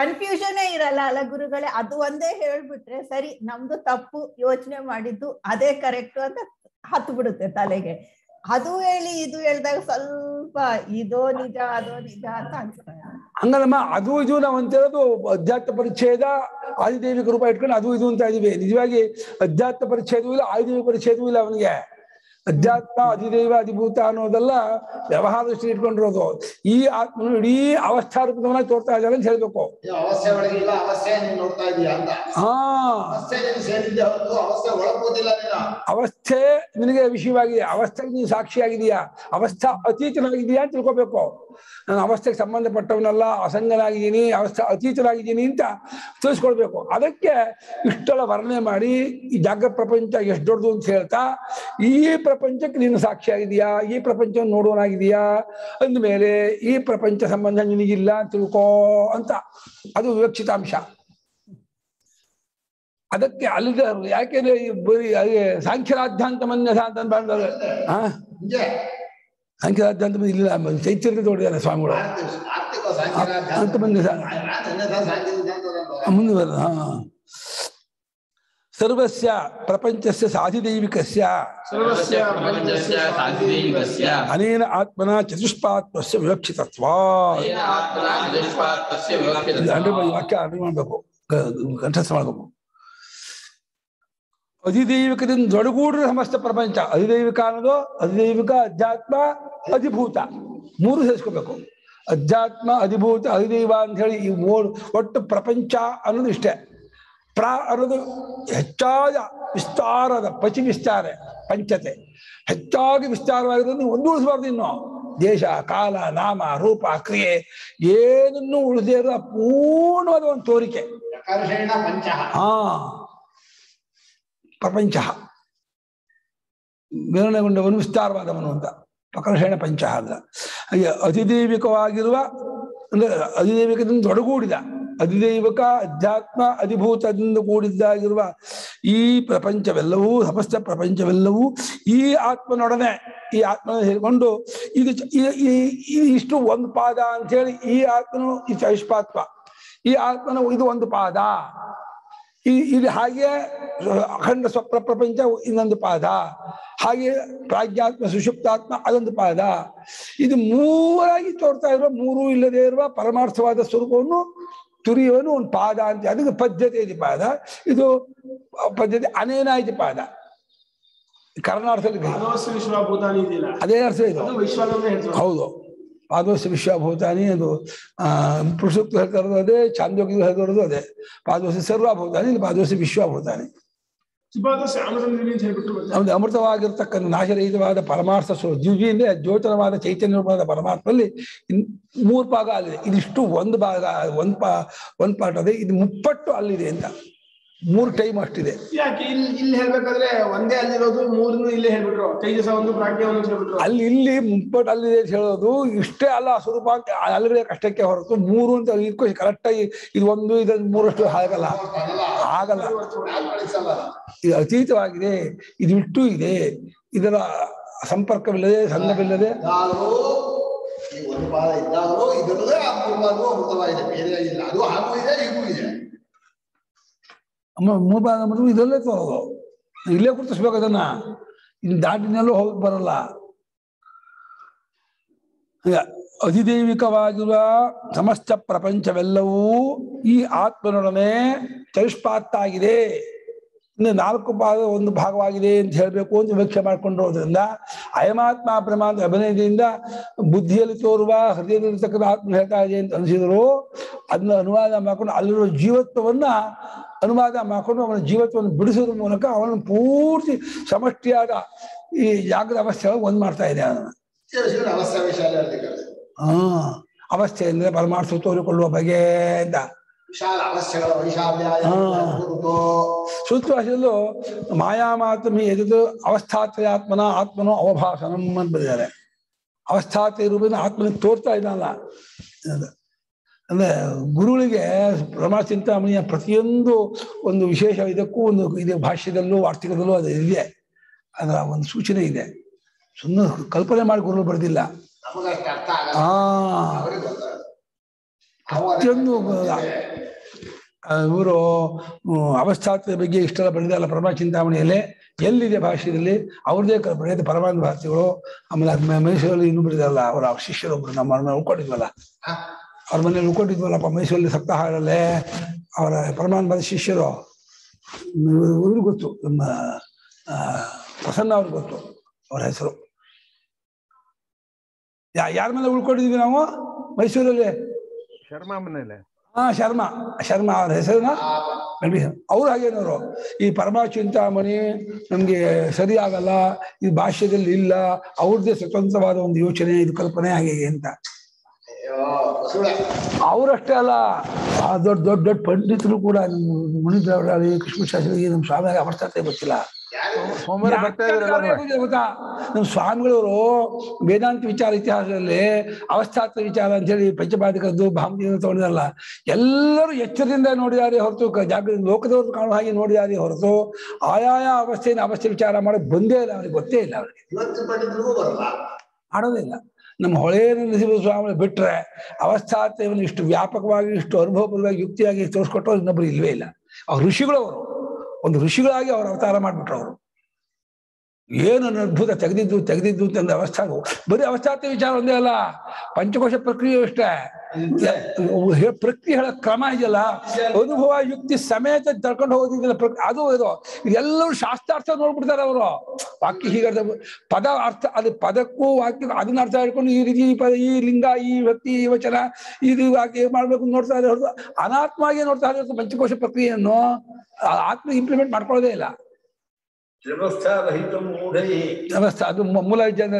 ಕನ್ಫ್ಯೂಷನ್ ಇರಲ್ಲ ಅಲ್ಲ ಗುರುಗಳೇ ಅದು ಒಂದೇ ಹೇಳ್ಬಿಟ್ರೆ ಸರಿ ನಮ್ದು ತಪ್ಪು ಯೋಚನೆ ಮಾಡಿದ್ದು ಅದೇ ಕರೆಕ್ಟ್ ಅಂತ ಹತ್ತು ಬಿಡುತ್ತೆ ತಲೆಗೆ ಅದು ಹೇಳಿ ಇದು ಹೇಳಿದಾಗ ಸ್ವಲ್ಪ ಇದೋ ನಿಜ ಅದೋ ನಿಜ ಅಂತ ಅನ್ಸ್ತಾರೆ ಹಂಗಲ್ಲಮ್ಮ ಅದು ಇದು ನಾವು ಅಂತ ಹೇಳೋದು ಅಧ್ಯಾತ್ಮ ಪರಿಚ್ಛೇದ ಆದಿದೇವಿಕ ರೂಪ ಇಟ್ಕೊಂಡು ಅದು ಇದು ಅಂತ ಇದೀವಿ ನಿಜವಾಗಿ ಅಧ್ಯಾತ್ಮ ಪರಿಚ್ಛೇದವೂ ಇಲ್ಲ ಆದಿದೇವಿಕ ಪರಿಚ್ಛೇದವೂ ಇಲ್ಲ ಅವನಿಗೆ ಅಧ್ಯಾತ್ಮ ಅಧಿದೈವ ಅಧಿಭೂತ ಅನ್ನೋದೆಲ್ಲ ವ್ಯವಹಾರ ದೃಷ್ಟಿ ಇಟ್ಕೊಂಡಿರೋದು ಈ ಆತ್ಮನು ಇಡೀ ಅವಸ್ಥಾ ರೂಪದವನಾಗಿ ತೋರ್ತಾ ಇದ್ದಾನೆ ಅಂತ ಹೇಳ್ಬೇಕು ಅವಸ್ಥೆ ನಿನಗೆ ವಿಷಯವಾಗಿದೆ ಅವಸ್ಥೆಗೆ ನೀನು ಸಾಕ್ಷಿಯಾಗಿದೀಯಾ ಅವಸ್ಥಾ ಅತೀತನಾಗಿದೀಯಾ ಅಂತ ತಿಳ್ಕೋಬೇಕು ನಾನು ಅವಸ್ಥೆಗೆ ಸಂಬಂಧಪಟ್ಟವನಲ್ಲ ಅಸಂಗನಾಗಿದ್ದೀನಿ ಅವಸ್ಥಾ ಅತೀತನಾಗಿದ್ದೀನಿ ಅಂತ ತಿಳಿಸ್ಕೊಳ್ಬೇಕು ಅದಕ್ಕೆ ಇಷ್ಟೆಲ್ಲ ವರ್ಣನೆ ಮಾಡಿ ಈ ಜಾಗೃತ ಪ್ರಪಂಚ ಎಷ್ಟು ದೊಡ್ಡದು ಅಂತ ಹೇಳ್ತಾ ಈ ಪ್ರಪಂಚಕ್ಕೆ ನೀನು ಸಾಕ್ಷಿಯಾಗಿದೆಯಾ ಈ ಪ್ರಪಂಚವನ್ನು ನೋಡೋನಾಗಿದೆಯಾ ಅಂದಮೇಲೆ ಈ ಪ್ರಪಂಚ ಸಂಬಂಧ ನಿನಗಿಲ್ಲ ತಿಳ್ಕೋ ಅಂತ ಅದು ವಿವಕ್ಷಿತಾಂಶ ಅದಕ್ಕೆ ಅಲ್ಲಿಗೆ ಯಾಕೆಂದ್ರೆ ಬರೀ ಸಾಂಖ್ಯರಾಧ್ಯಾಂತ ಮನ್ಯಸ ಅಂತ ಬಂದವರು ಸಾಂಖ್ಯರಾಧ್ಯಾಂತ ಇಲ್ಲ ಚೈತನ್ಯ ತೋಡಿದಾರೆ ಸ್ವಾಮಿಗಳು ಅಂತ ಮನ್ಯಸ ಮುಂದೆ ಬರ ಸರ್ವಸ್ಯ ಪ್ರಪಂಚಸ್ಯ ಸಾಧಿದೈವಿಕಸ್ಯ ಅನೇನ ಆತ್ಮನ ಚತುಷ್ಪಾತ್ಮಸ್ಯ ವಿವಕ್ಷಿತತ್ವಾತ್ ವಾಕ್ಯ ಅರ್ಥ ಮಾಡಬೇಕು ಕಂಠಸ್ಥ ಮಾಡಬೇಕು ಅಧಿದೈವಿಕದಿಂದ ದೊಡಗೂಡ್ರೆ ಸಮಸ್ತ ಪ್ರಪಂಚ ಅಧಿದೈವಿಕ ಅನ್ನೋದು ಅಧಿದೈವಿಕ ಅಧ್ಯಾತ್ಮ ಅಧಿಭೂತ ಮೂರು ಸೇರಿಸ್ಕೋಬೇಕು ಅಧ್ಯಾತ್ಮ ಅಧಿಭೂತ ಅಧಿದೈವ ಅಂತ ಹೇಳಿ ಈ ಮೂರು ಒಟ್ಟು ಪ್ರಪಂಚ ಅನ್ನೋದು ಇಷ್ಟೇ ಪ್ರಾ ಅನ್ನೋದು ಹೆಚ್ಚಾದ ವಿಸ್ತಾರದ ಪಚಿ ವಿಸ್ತಾರ ಪಂಚತೆ ಹೆಚ್ಚಾಗಿ ವಿಸ್ತಾರವಾಗಿರೋದನ್ನು ಒಂದು ಉಳಿಸಬಾರ್ದು ಇನ್ನು ದೇಶ ಕಾಲ ನಾಮ ರೂಪ ಕ್ರಿಯೆ ಏನನ್ನು ಉಳಿಸದೇ ಇರೋ ಪೂರ್ಣವಾದ ಒಂದು ತೋರಿಕೆ ಪ್ರಪಂಚ ವಿವರಣೆಗೊಂಡವನು ವಿಸ್ತಾರವಾದವನು ಅಂತ ಪ್ರಕರ್ಷೇಣ ಪಂಚ ಅಲ್ಲ ಹಾಗೆ ಅಧಿದೈವಿಕವಾಗಿರುವ ಅಂದ್ರೆ ಅಧಿದೈವಿಕದಿಂದ ತೊಡಗೂಡಿದ ಅಧಿದೈವಿಕ ಅಧ್ಯಾತ್ಮ ಅಧಿಭೂತದಿಂದ ಕೂಡಿದ್ದಾಗಿರುವ ಈ ಪ್ರಪಂಚವೆಲ್ಲವೂ ಸಮಸ್ತ ಪ್ರಪಂಚವೆಲ್ಲವೂ ಈ ಆತ್ಮನೊಡನೆ ಈ ಆತ್ಮನ ಹೇಳಿಕೊಂಡು ಇದು ಇಷ್ಟು ಒಂದು ಪಾದ ಅಂತ ಹೇಳಿ ಈ ಆತ್ಮನು ಈ ಚೈಷ್ಪಾತ್ಮ ಈ ಆತ್ಮನ ಇದು ಒಂದು ಪಾದ ಇದು ಹಾಗೆ ಅಖಂಡ ಸ್ವಪ್ನ ಪ್ರಪಂಚ ಇನ್ನೊಂದು ಪಾದ ಹಾಗೆ ಪ್ರಾಜ್ಞಾತ್ಮ ಸುಷುಪ್ತಾತ್ಮ ಅದೊಂದು ಪಾದ ಇದು ಮೂರಾಗಿ ತೋರ್ತಾ ಇರುವ ಮೂರು ಇಲ್ಲದೆ ಇರುವ ಪರಮಾರ್ಥವಾದ ಸ್ವರೂಪವನ್ನು ತುರಿಯವನು ಒಂದು ಪಾದ ಅಂತ ಅದಕ್ಕೆ ಪದ್ಧತಿ ಇದೆ ಪಾದ ಇದು ಪದ್ಧತಿ ಅನೇನಾಯ್ತು ಪಾದ ಕರ್ನಾಟಕ ಅದೇ ಅರ್ಥ ಇದು ಹೌದು ಪಾದೋಸ್ಯ ವಿಶ್ವಭೂತಾನಿ ಅದು ಪುರುಷೋಕ್ತ ಹೇಳ್ತಾರದು ಅದೇ ಚಾಂದೋಕ್ತ ಹೇಳ್ತಾರದು ಅದೇ ಪಾದೋಸ್ಯ ಸರ್ವಭೂತಾನಿ ಇಲ್ಲಿ ಪಾದೋಸ್ಯ ವಿಶ್ವಭೂತಾನಿ ಒಂದು ಅಮೃತವಾಗಿರ್ತಕ್ಕಂಥ ನಾಶರಹಿತವಾದ ಪರಮಾರ್ಥ ದಿವ್ಯಿಂದ ದ್ಯೋತನವಾದ ಚೈತನ್ಯ ರೂಪವಾದ ಪರಮಾರ್ಥದಲ್ಲಿ ಮೂರು ಭಾಗ ಆಗಿದೆ ಇದಿಷ್ಟು ಒಂದು ಭಾಗ ಒಂದು ಪಾರ್ಟ್ ಅದೇ ಇದು ಮುಪ್ಪಟ್ಟು ಅಲ್ಲಿದೆ ಅಂತ ಮೂರು ಟೈಮ್ ಅಷ್ಟಿದೆ ಯಾಕೆ ಇಲ್ಲಿ ಹೇಳ್ಬೇಕಾದ್ರೆ ಒಂದೇ ಅಲ್ಲಿರೋದು ಮೂರನ್ನು ಇಲ್ಲೇ ಹೇಳ್ಬಿಟ್ರು ತೇಜಸ ಒಂದು ಪ್ರಾಜ್ಞೆ ಒಂದು ಹೇಳ್ಬಿಟ್ರು ಅಲ್ಲಿ ಇಲ್ಲಿ ಮುಪ್ಪಟ್ಟು ಅಲ್ಲಿದೆ ಅಂತ ಹೇಳೋದು ಇಷ್ಟೇ ಅಲ್ಲ ಸ್ವರೂಪ ಅಲ್ಲಿಗೆ ಕಷ್ಟಕ್ಕೆ ಹೊರತು ಮೂರು ಅಂತ ಕರೆಕ್ಟಾಗಿ ಇದು ಒಂದು ಇದೊಂದು ಮೂರಷ್ಟು ಆಗಲ್ಲ ಆಗಲ್ಲ ಇದು ಅತೀತವಾಗಿದೆ ಇದು ಬಿಟ್ಟು ಇದೆ ಇದರ ಸಂಪರ್ಕವಿಲ್ಲದೆ ಸಂಘವಿಲ್ಲದೆ ಮೂರು ಪಾದ ಮಾಡಿದ್ರು ಇದರಲ್ಲೇ ತೋರೋದು ಇಲ್ಲೇ ಗುರುತಿಸ್ಬೇಕು ಅದನ್ನ ಇಲ್ಲಿ ದಾಟಿನಲ್ಲೂ ಹೋಗಿ ಬರಲ್ಲ ಅಧಿದೈವಿಕವಾಗಿರುವ ಸಮಸ್ತ ಪ್ರಪಂಚವೆಲ್ಲವೂ ಈ ಆತ್ಮನೊಡನೆ ಚರಿಷ್ಪಾತ್ತಾಗಿದೆ ನಾಲ್ಕು ಭಾಗ ಒಂದು ಭಾಗವಾಗಿದೆ ಅಂತ ಹೇಳಬೇಕು ಅಂತ ವ್ಯಾಖ್ಯೆ ಮಾಡಿಕೊಂಡಿರೋದ್ರಿಂದ ಅಯಮಾತ್ಮ ಪ್ರಮಾಣದ ಅಭಿನಯದಿಂದ ಬುದ್ಧಿಯಲ್ಲಿ ತೋರುವ ಹೃದಯದಲ್ಲಿರ್ತಕ್ಕಂಥ ಆತ್ಮ ಹೇಳ್ತಾ ಇದೆ ಅಂತ ಅನಿಸಿದ್ರು ಅದನ್ನ ಅನುವಾದ ಮಾಡಿಕೊಂಡು ಅಲ್ಲಿರುವ ಜೀವತ್ವವನ್ನ ಅನುವಾದ ಮಾಡಿಕೊಂಡು ಅವನ ಜೀವತ್ವವನ್ನು ಬಿಡಿಸೋದ್ರ ಮೂಲಕ ಅವನ ಪೂರ್ತಿ ಸಮಷ್ಟಿಯಾದ ಈ ಜಾಗದ ಅವಸ್ಥೆಗಳು ಒಂದ್ ಮಾಡ್ತಾ ಇದೆ ಅದನ್ನ ಅವಸ್ಥೆ ಅಂದ್ರೆ ಪರಮಾರ್ಥ ತೋರಿಕೊಳ್ಳುವ ಬಗೆಯಿಂದ ಸೂತ್ರವಾಸದಲ್ಲೂ ಮಾಯಾಮಾತ್ಮಿ ಎದುದು ಅವಸ್ಥಾತ್ರಯಾತ್ಮನ ಆತ್ಮನೋ ಅವಭಾಸನ ಅಂತ ಬರೆದಿದ್ದಾರೆ. ಅವಸ್ಥಾತ್ರ ರೂಪದಿಂದ ಆತ್ಮನ ತೋರ್ತಾ ಇದ್ದಾನಲ್ಲ ಅಂದ್ರೆ ಗುರುಗಳಿಗೆ ಪರಮಾರ್ಥ ಚಿಂತಾಮಣಿಯ ಪ್ರತಿಯೊಂದು ಒಂದು ವಿಶೇಷ ಇದಕ್ಕೂ ಒಂದು ಇದೆ, ಭಾಷ್ಯದಲ್ಲೂ ವಾರ್ತಿಕದಲ್ಲೂ ಅದು ಇದೆ, ಅದರ ಒಂದು ಸೂಚನೆ ಇದೆ. ಸುಮ್ಮನೆ ಕಲ್ಪನೆ ಮಾಡಿ ಗುರು ಬರೆದಿಲ್ಲ. ಪ್ರತಿಯೊಂದು ಇವರು ಅವಸ್ಥಾತ್ವ ಬಗ್ಗೆ ಇಷ್ಟೆಲ್ಲ ಬರೆದಿಲ್ಲ ಪರಮ ಚಿಂತಾಮಣಿಯಲ್ಲಿ, ಎಲ್ಲಿದೆ ಭಾಷೆಯಲ್ಲಿ ಅವ್ರದೇ ಬರೆದ ಪರಮಾನಂದ ಭಾರತಿಗಳು. ಆಮೇಲೆ ಮೈಸೂರಲ್ಲಿ ಇನ್ನೂ ಬರೆದಿಲ್ಲ ಅವರ ಶಿಷ್ಯರೊಬ್ರು, ನಮ್ಮ ಮನೆ ಉಳ್ಕೊಂಡಿದ್ವಲ್ಲ ಅವ್ರ ಮನೇಲಿ ಉಳ್ಕೊಂಡಿದ್ವಲ್ಲಪ್ಪ ಮೈಸೂರಲ್ಲಿ ಸಪ್ತಾಹಗಳಲ್ಲೇ ಅವರ ಪರಮಾನಂದ ಭಾರತಿ ಶಿಷ್ಯರು ಇವ್ರಿಗೂ ಗೊತ್ತು, ನಮ್ಮ ಪ್ರಸನ್ನ ಅವ್ರಿಗೆ ಗೊತ್ತು ಅವ್ರ ಹೆಸರು. ಯಾರ ಮೇಲೆ ಉಳ್ಕೊಂಡಿದ್ವಿ ನಾವು ಮೈಸೂರಲ್ಲಿ? ಶರ್ಮಾ ಮನೇಲೆ. ಶರ್ಮಾ ಶರ್ಮಾ ಅವ್ರ ಹೆಸರನ್ನ ಅವ್ರು ಹಾಗೇನವರು ಈ ಪರಮ ಚಿಂತಾಮಣಿ ನಮ್ಗೆ ಸರಿ ಆಗಲ್ಲ, ಈ ಭಾಷ್ಯದಲ್ಲಿ ಇಲ್ಲ, ಅವ್ರದ್ದೇ ಸ್ವತಂತ್ರವಾದ ಒಂದು ಯೋಚನೆ ಇದು ಕಲ್ಪನೆ ಹಾಗೆ ಅಂತ. ಅವರಷ್ಟೇ ಅಲ್ಲ, ದೊಡ್ಡ ದೊಡ್ಡ ದೊಡ್ಡ ಪಂಡಿತರು ಕೂಡ ಮುನಿದ್ರವರಾಳಿ ಕೃಷ್ಣಶಾಸ್ತ್ರಿಗೆ ನಮ್ಮ ಸ್ವಾಮಿಯಾಗಿ ಅವಸ್ಥೆ ಗೊತ್ತಿಲ್ಲ. ಗೊತ್ತಾ ನಮ್ಮ ಸ್ವಾಮಿಗಳವರು ವೇದಾಂತ ವಿಚಾರ ಇತಿಹಾಸದಲ್ಲಿ ಅವಸ್ಥಾತ್ವ ವಿಚಾರ ಅಂತ ಹೇಳಿ ಪಂಚಪಾದಿಕದ್ದು ಭಾಮತಿಯನ್ನು ತಗೊಂಡಿರಲ್ಲ, ಎಲ್ಲರೂ ಎಚ್ಚರದಿಂದ ನೋಡಿದಾರೆ ಹೊರತು ಜಾಗೃತಿ ಲೋಕದವ್ರದ್ದು ಕಾಣುವ ಹಾಗೆ ನೋಡಿದಾರೆ ಹೊರತು ಆಯಾಯ ಅವಸ್ಥೆಯನ್ನು ಅವಸ್ಥೆ ವಿಚಾರ ಮಾಡೋದು ಬಂದೇ ಇಲ್ಲ, ಅವ್ರಿಗೆ ಗೊತ್ತೇ ಇಲ್ಲ, ಅವ್ರಿಗೆ ಮಾಡೋದೇ ಇಲ್ಲ. ನಮ್ಮ ಹೊಳೆ ನರಸಿಂಹ ಸ್ವಾಮಿ ಬಿಟ್ರೆ ಅವಸ್ಥಾತ್ವವನ್ನು ಇಷ್ಟು ವ್ಯಾಪಕವಾಗಿ ಇಷ್ಟು ಅನುಭವಪೂರ್ವವಾಗಿ ಯುಕ್ತಿಯಾಗಿ ತೋರಿಸ್ಕೊಟ್ಟವ್ರು ಇನ್ನೊಬ್ರು ಇಲ್ವೇ ಇಲ್ಲ. ಅವ್ರ ಋಷಿಗಳವರು ಒಂದು ಋಷಿಗಳಾಗಿ ಅವ್ರ ಅವತಾರ ಮಾಡ್ಬಿಟ್ರು. ಅವರು ಏನನ್ನು ಅದ್ಭುತ ತೆಗೆದಿದ್ದು ಅಂತಂದ್ರೆ ಅವಸ್ಥಾ ಬರೀ ಅವಸ್ಥಾತ್ವ ವಿಚಾರ ಒಂದೇ ಅಲ್ಲ, ಪಂಚಕೋಶ ಪ್ರಕ್ರಿಯೆ ಅಷ್ಟೇ, ಪ್ರಕ್ರಿಯೆಗಳ ಕ್ರಮ ಇದೆಯಲ್ಲ, ಅನುಭವ ಯುಕ್ತಿ ಸಮೇತ ತಳ್ಕೊಂಡು ಹೋಗೋದಿದೆಯಲ್ಲ ಅದು ಇದು ಇದೆಲ್ಲರೂ ಶಾಸ್ತ್ರಾರ್ಥ ನೋಡ್ಬಿಡ್ತಾರೆ ಅವರು. ವಾಕ್ಯ ಹೀಗಾದ ಪದ ಅರ್ಥ, ಅದು ಪದಕ್ಕೂ ವಾಕ್ಯ ಅದನ್ನ ಅರ್ಥ ಇಟ್ಕೊಂಡು ಈ ರೀತಿ ಈ ಲಿಂಗ ಈ ವ್ಯಕ್ತಿ ಈ ವಚನ ಇದು ವಾಕ್ಯ ಮಾಡ್ಬೇಕು ನೋಡ್ತಾ ಇರೋ ಅನಾತ್ಮಾಗೆ ನೋಡ್ತಾ ಇರೋ ಪಂಚಕೋಶ ಪ್ರಕ್ರಿಯೆಯನ್ನು ಆತ್ಮ ಇಂಪ್ಲಿಮೆಂಟ್ ಮಾಡ್ಕೊಳ್ಳೋದೇ ಇಲ್ಲ. ಅದು ಮೂಲ ವಿಜ್ಞಾನ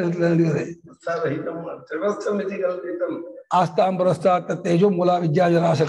ಮೂಲ ವಿಜ್ಞಾನಸ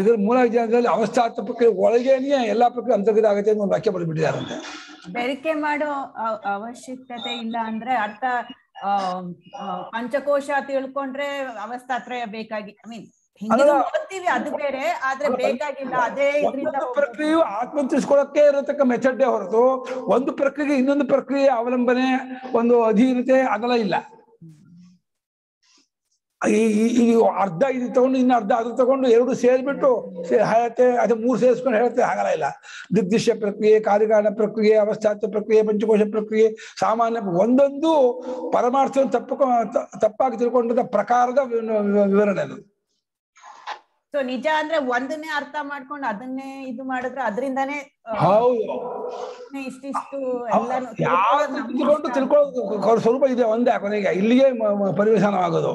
ಇದ್ರ ಮೂಲ ವಿಜ್ಞಾನದಲ್ಲಿ ಅವಸ್ಥಾತ್ವ ಪ್ರಕ್ರಿಯೆ ಒಳಗೇನೆಯೇ ಎಲ್ಲಾ ಪ್ರಕ್ರಿಯೆ ಅಂತರ್ಗತ ಆಗುತ್ತೆ ಅಂತ ಒಂದು ವಾಕ್ಯ ಬರೆದ್ಬಿಟ್ಟಿದಾರಂತೆ. ಬೆರಿಕೆ ಮಾಡೋ ಅವಶ್ಯಕತೆ ಇಲ್ಲ ಅಂದ್ರೆ ಅರ್ಥ ಪಂಚಕೋಶ ತಿಳ್ಕೊಂಡ್ರೆ ಅವಸ್ಥಾತ್ರಯ ಬೇಕಾಗಿ ಐ ಮೀನ್ ಓದ್ತೀವಿ ಅದು ಬೇರೆ, ಆದ್ರೆ ಬೇಕಾಗಿಲ್ಲ ಅದೇ ಪ್ರಕ್ರಿಯೆಯು ಆತ್ಮ ತಿಳಿಸ್ಕೊಳಕ್ಕೆ ಇರತಕ್ಕ ಮೆಥಡ್ಡೇ ಹೊರತು ಒಂದು ಪ್ರಕ್ರಿಯೆ ಇನ್ನೊಂದು ಪ್ರಕ್ರಿಯೆ ಅವಲಂಬನೆ ಒಂದು ಅಧೀನತೆ ಅದೆಲ್ಲ ಇಲ್ಲ. ಈ ಅರ್ಧ ಇದು ತಗೊಂಡು ಇನ್ನು ಅರ್ಧ ಅದು ತಗೊಂಡು ಎರಡು ಸೇರಿಬಿಟ್ಟು ಹೇಳುತ್ತೆ, ಅದು ಮೂರು ಸೇರಿಸ್ಕೊಂಡು ಹೇಳುತ್ತೆ ಹಾಗಲ್ಲ ಇಲ್ಲ. ದಿಗ್ದಿಶ್ಯ ಪ್ರಕ್ರಿಯೆ, ಕಾರ್ಯಕಾರಣ ಪ್ರಕ್ರಿಯೆ, ಅವಸ್ಥಾತ್ವ ಪ್ರಕ್ರಿಯೆ, ಪಂಚಕೋಶ ಪ್ರಕ್ರಿಯೆ, ಸಾಮಾನ್ಯ ಒಂದೊಂದು ಪರಮಾರ್ಥವನ್ನು ತಪ್ಪಾಗಿ ತಿಳ್ಕೊಂಡಂತ ಪ್ರಕಾರದ ವಿವರಣೆ ಅದು. ಸೊ ನಿಜ ಅಂದ್ರೆ ಒಂದನ್ನೇ ಅರ್ಥ ಮಾಡ್ಕೊಂಡು ಅದನ್ನೇ ಇದು ಮಾಡಿದ್ರೆ ಅದರಿಂದಾನೇ ಇಷ್ಟಿಷ್ಟು ತಿಳ್ಕೊಂಡು ತಿಳ್ಕೊಳ್ಳೋದು ಸ್ವಲ್ಪ ಇದೆ ಒಂದೇ ಕೊನೆಗೆ ಇಲ್ಲಿಗೆ ಪರಿವರ್ಶನವಾಗೋದು.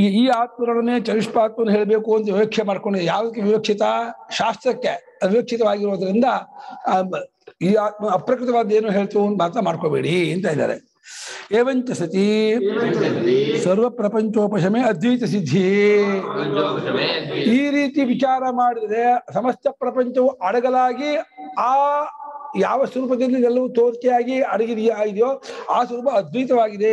ಈಗ ಈ ಆತ್ಮರೊಡನೆ ಚರಿಷ್ಪಾತ್ಮನ ಹೇಳಬೇಕು ಅಂತ ವಿವೇಕ್ಷೆ ಮಾಡ್ಕೊಂಡಿದೆ. ಯಾವ್ದಕ್ಕೆ ವಿವಕ್ಷಿತ? ಶಾಸ್ತ್ರಕ್ಕೆ ಅವಿವಕ್ಷಿತವಾಗಿರೋದ್ರಿಂದ ಈ ಆತ್ಮ ಅಪ್ರಕೃತವಾದ ಏನು ಹೇಳ್ತು ಅಂತ ಮಾತ್ರ ಮಾಡ್ಕೋಬೇಡಿ ಅಂತ ಇದ್ದಾರೆ. ಏವಂಚ ಸತಿ ಸರ್ವ ಪ್ರಪಂಚೋಪಶಮೆ ಅದ್ವೈತ ಸಿದ್ಧಿ. ಈ ರೀತಿ ವಿಚಾರ ಮಾಡಿದ್ರೆ ಸಮಸ್ತ ಪ್ರಪಂಚವು ಅಡಗಲಾಗಿ ಆ ಯಾವ ಸ್ವರೂಪದಲ್ಲಿ ಎಲ್ಲವೂ ತೋರಿಕೆಯಾಗಿ ಅಡಗಿದೆಯೋ ಆ ಸ್ವರೂಪ ಅದ್ವೈತವಾಗಿದೆ,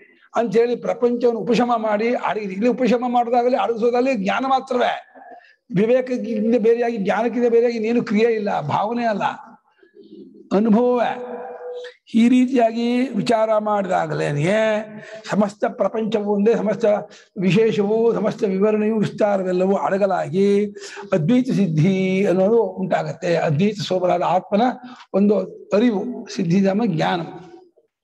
ಅಂತೇಳಿ ಪ್ರಪಂಚವನ್ನು ಉಪಶಮ ಮಾಡಿ ಇಲ್ಲಿ ಉಪಶಮ ಮಾಡೋದಾಗಲಿ ಅಡಗಿಸೋದಾಗಲಿ ಜ್ಞಾನ ಮಾತ್ರವೇ. ವಿವೇಕಕ್ಕಿಂತ ಬೇರೆಯಾಗಿ ಜ್ಞಾನಕ್ಕಿಂತ ಬೇರೆಯಾಗಿ ನೀನು ಕ್ರಿಯೆ ಇಲ್ಲ, ಭಾವನೆ ಅಲ್ಲ, ಅನುಭವವೇ. ಈ ರೀತಿಯಾಗಿ ವಿಚಾರ ಮಾಡಿದಾಗಲೇನೆಯೇ ಸಮಸ್ತ ಪ್ರಪಂಚವು ಒಂದೇ, ಸಮಸ್ತ ವಿಶೇಷವು ಸಮಸ್ತ ವಿವರಣೆಯು ವಿಸ್ತಾರವೆಲ್ಲವೂ ಅಡಗಲಾಗಿ ಅದ್ವೈತ ಸಿದ್ಧಿ ಅನ್ನೋದು ಉಂಟಾಗತ್ತೆ. ಅದ್ವೈತ ಸ್ವರೂಪನಾದ ಆತ್ಮನ ಒಂದು ಅರಿವು ಸಿದ್ಧಿಧಾಮ ಜ್ಞಾನ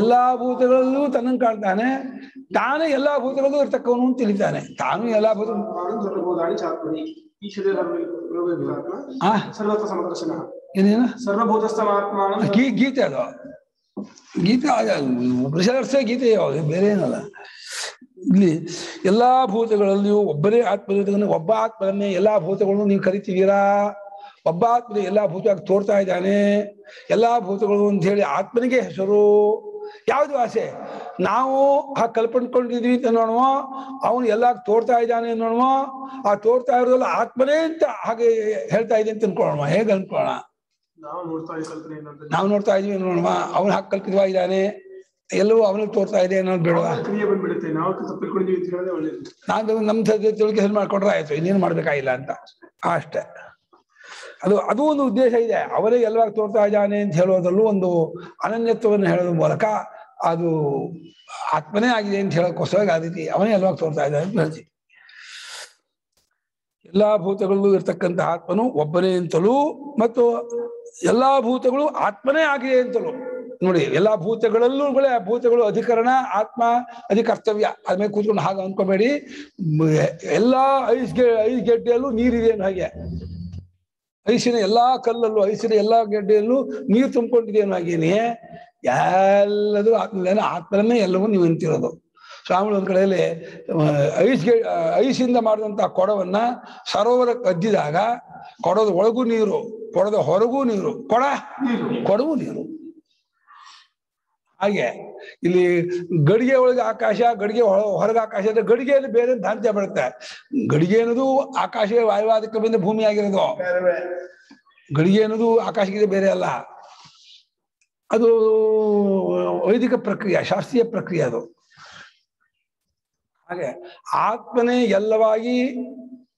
ಎಲ್ಲಾ ಭೂತಗಳಲ್ಲೂ ತನ್ನನ್ನು ಕಾಣ್ತಾನೆ, ತಾನೇ ಎಲ್ಲಾ ಭೂತಗಳಲ್ಲೂ ಇರ್ತಕ್ಕವನು ಅಂತ ತಿಳಿತಾನೆ. ತಾನು ಎಲ್ಲಾ ಭೂತ ಗೀತೆ ಅದು, ಗೀತೆ ಉಪನಿಷದರ್ಥ ಗೀತೆ ಯಾವಾಗ ಬೇರೆ ಏನಲ್ಲ. ಇಲ್ಲಿ ಎಲ್ಲಾ ಭೂತಗಳಲ್ಲಿಯೂ ಒಬ್ಬರೇ ಆತ್ಮನಿರ್ತಾನೆ, ಒಬ್ಬ ಆತ್ಮನೇ ಎಲ್ಲಾ ಭೂತಗಳನ್ನು ನೀವು ಕರಿತೀರಾ, ಒಬ್ಬ ಆತ್ಮನೇ ಎಲ್ಲಾ ಭೂತವಾಗಿ ತೋರ್ತಾ ಇದ್ದಾನೆ, ಎಲ್ಲಾ ಭೂತಗಳು ಅಂತ ಹೇಳಿ ಆತ್ಮನಿಗೆ ಹೆಸರು. ಯಾವುದು ಆಸೆ? ನಾವು ಆ ಕಲ್ಪಂಡ್ಕೊಂಡಿದ್ವಿ ಅಂತ ನೋಡುವ, ಅವನು ಎಲ್ಲ ತೋರ್ತಾ ಇದ್ದಾನೆ ನೋಡುವ, ಆ ತೋರ್ತಾ ಇರೋದಲ್ಲ ಆತ್ಮನೇ ಅಂತ ಹಾಗೆ ಹೇಳ್ತಾ ಇದೆ ಅಂತ ಅನ್ಕೊಳ್ಳೋಣ. ಹೇಗೆ ಅನ್ಕೊಳ್ಳೋಣ? ನಾವು ನೋಡ್ತಾ ಇದೀವಿ ನೋಡುವ, ಅವನು ಹಾಕಿ ಕಲ್ಪಿತವಾ ಇದ್ದಾನೆ, ಎಲ್ಲವೂ ಅವನಿಗೆ ತೋರ್ತಾ ಇದೆ ಅನ್ನೋದು ಬೇಡವಾ? ನಾವು ನಮ್ಮ ತಿಳ್ಕೆ ಹೆಲ್ಪ್ ಮಾಡ್ಕೊಂಡ್ರೆ ಆಯ್ತು, ಇನ್ನೇನು ಮಾಡ್ಬೇಕಾಗಿಲ್ಲ ಅಂತ ಅಷ್ಟೇ. ಅದು ಅದು ಒಂದು ಉದ್ದೇಶ ಇದೆ, ಅವರೇ ಎಲ್ಲವಾಗ ತೋರ್ತಾ ಇದ್ದಾನೆ ಅಂತ ಹೇಳೋದ್ರಲ್ಲೂ ಒಂದು ಅನನ್ಯತ್ವವನ್ನು ಹೇಳೋದ್ರ ಮೂಲಕ ಅದು ಆತ್ಮನೇ ಆಗಿದೆ ಅಂತ ಹೇಳೋಕ್ಕೋಸ್ಕರ ಆ ರೀತಿ ಅವನೇ ಎಲ್ಲವಾಗ ತೋರ್ತಾ ಇದ್ದಾನೆ ಅಂತ ಹೇಳ್ತೀವಿ. ಎಲ್ಲಾ ಭೂತಗಳಲ್ಲೂ ಇರ್ತಕ್ಕಂಥ ಆತ್ಮನು ಒಬ್ಬನೇ ಅಂತಲೂ ಮತ್ತು ಎಲ್ಲಾ ಭೂತಗಳು ಆತ್ಮನೇ ಆಗಿದೆ ಅಂತಲೂ. ನೋಡಿ, ಎಲ್ಲಾ ಭೂತಗಳಲ್ಲೂ ಕೂಡ ಭೂತಗಳು ಅಧಿಕರಣ, ಆತ್ಮ ಅಧಿಕರ್ತವ್ಯ, ಅದ್ಮೇಲೆ ಕೂತ್ಕೊಂಡು ಹಾಗೆ ಅನ್ಕೋಬೇಡಿ. ಎಲ್ಲಾ ಐಸ್ ಗೆಡ್ಡೆಯಲ್ಲೂ ನೀರಿದೆ ಅನ್ನೋ ಹಾಗೆ, ಐಸಿನ ಎಲ್ಲಾ ಕಲ್ಲಲ್ಲೂ ಐಸಿನ ಎಲ್ಲಾ ಗೆಡ್ಡೆಯಲ್ಲೂ ನೀರು ತುಂಬಿಕೊಂಡಿದೆ ಅನ್ನೋ ಹಾಗೇನೆ ಎಲ್ಲದೂ ಆತ್ಮನೇ, ಆತ್ಮನೇ ಎಲ್ಲವೂ ನೀವು ಅಂತಿರೋದು. ಸ್ವಾಮಿಗಳು ಒಂದ್ ಕಡೆಯಲ್ಲಿ ಐಸಿಂದ ಮಾಡಿದಂತಹ ಕೊಡವನ್ನ ಸರೋವರಕ್ಕೆ ಅದ್ದಿದಾಗ ಕೊಡದ ಒಳಗೂ ನೀರು, ಕೊಡದ ಹೊರಗೂ ನೀರು, ಕೊಡವು ನೀರು. ಹಾಗೆ ಇಲ್ಲಿ ಗಡಿಗೆ ಒಳಗೆ ಆಕಾಶ, ಗಡಿಗೆ ಹೊರಗೆ ಆಕಾಶ ಅಂದ್ರೆ ಗಡಿಗೆಯಲ್ಲಿ ಬೇರೆ ಭ್ರಾಂತ್ಯ ಬರುತ್ತೆ. ಗಡಿಗೆ ಅನ್ನೋದು ಆಕಾಶ ವಾಯುವಾದಕ್ಕೆ ಬಂದ ಭೂಮಿ ಆಗಿರೋದು, ಗಡಿಗೆ ಅನ್ನೋದು ಆಕಾಶಕ್ಕಿದೆ ಬೇರೆ ಅಲ್ಲ. ಅದು ವೈದಿಕ ಪ್ರಕ್ರಿಯೆ, ಶಾಸ್ತ್ರೀಯ ಪ್ರಕ್ರಿಯೆ ಅದು. ಹಾಗೆ ಆತ್ಮನೇ ಎಲ್ಲವಾಗಿ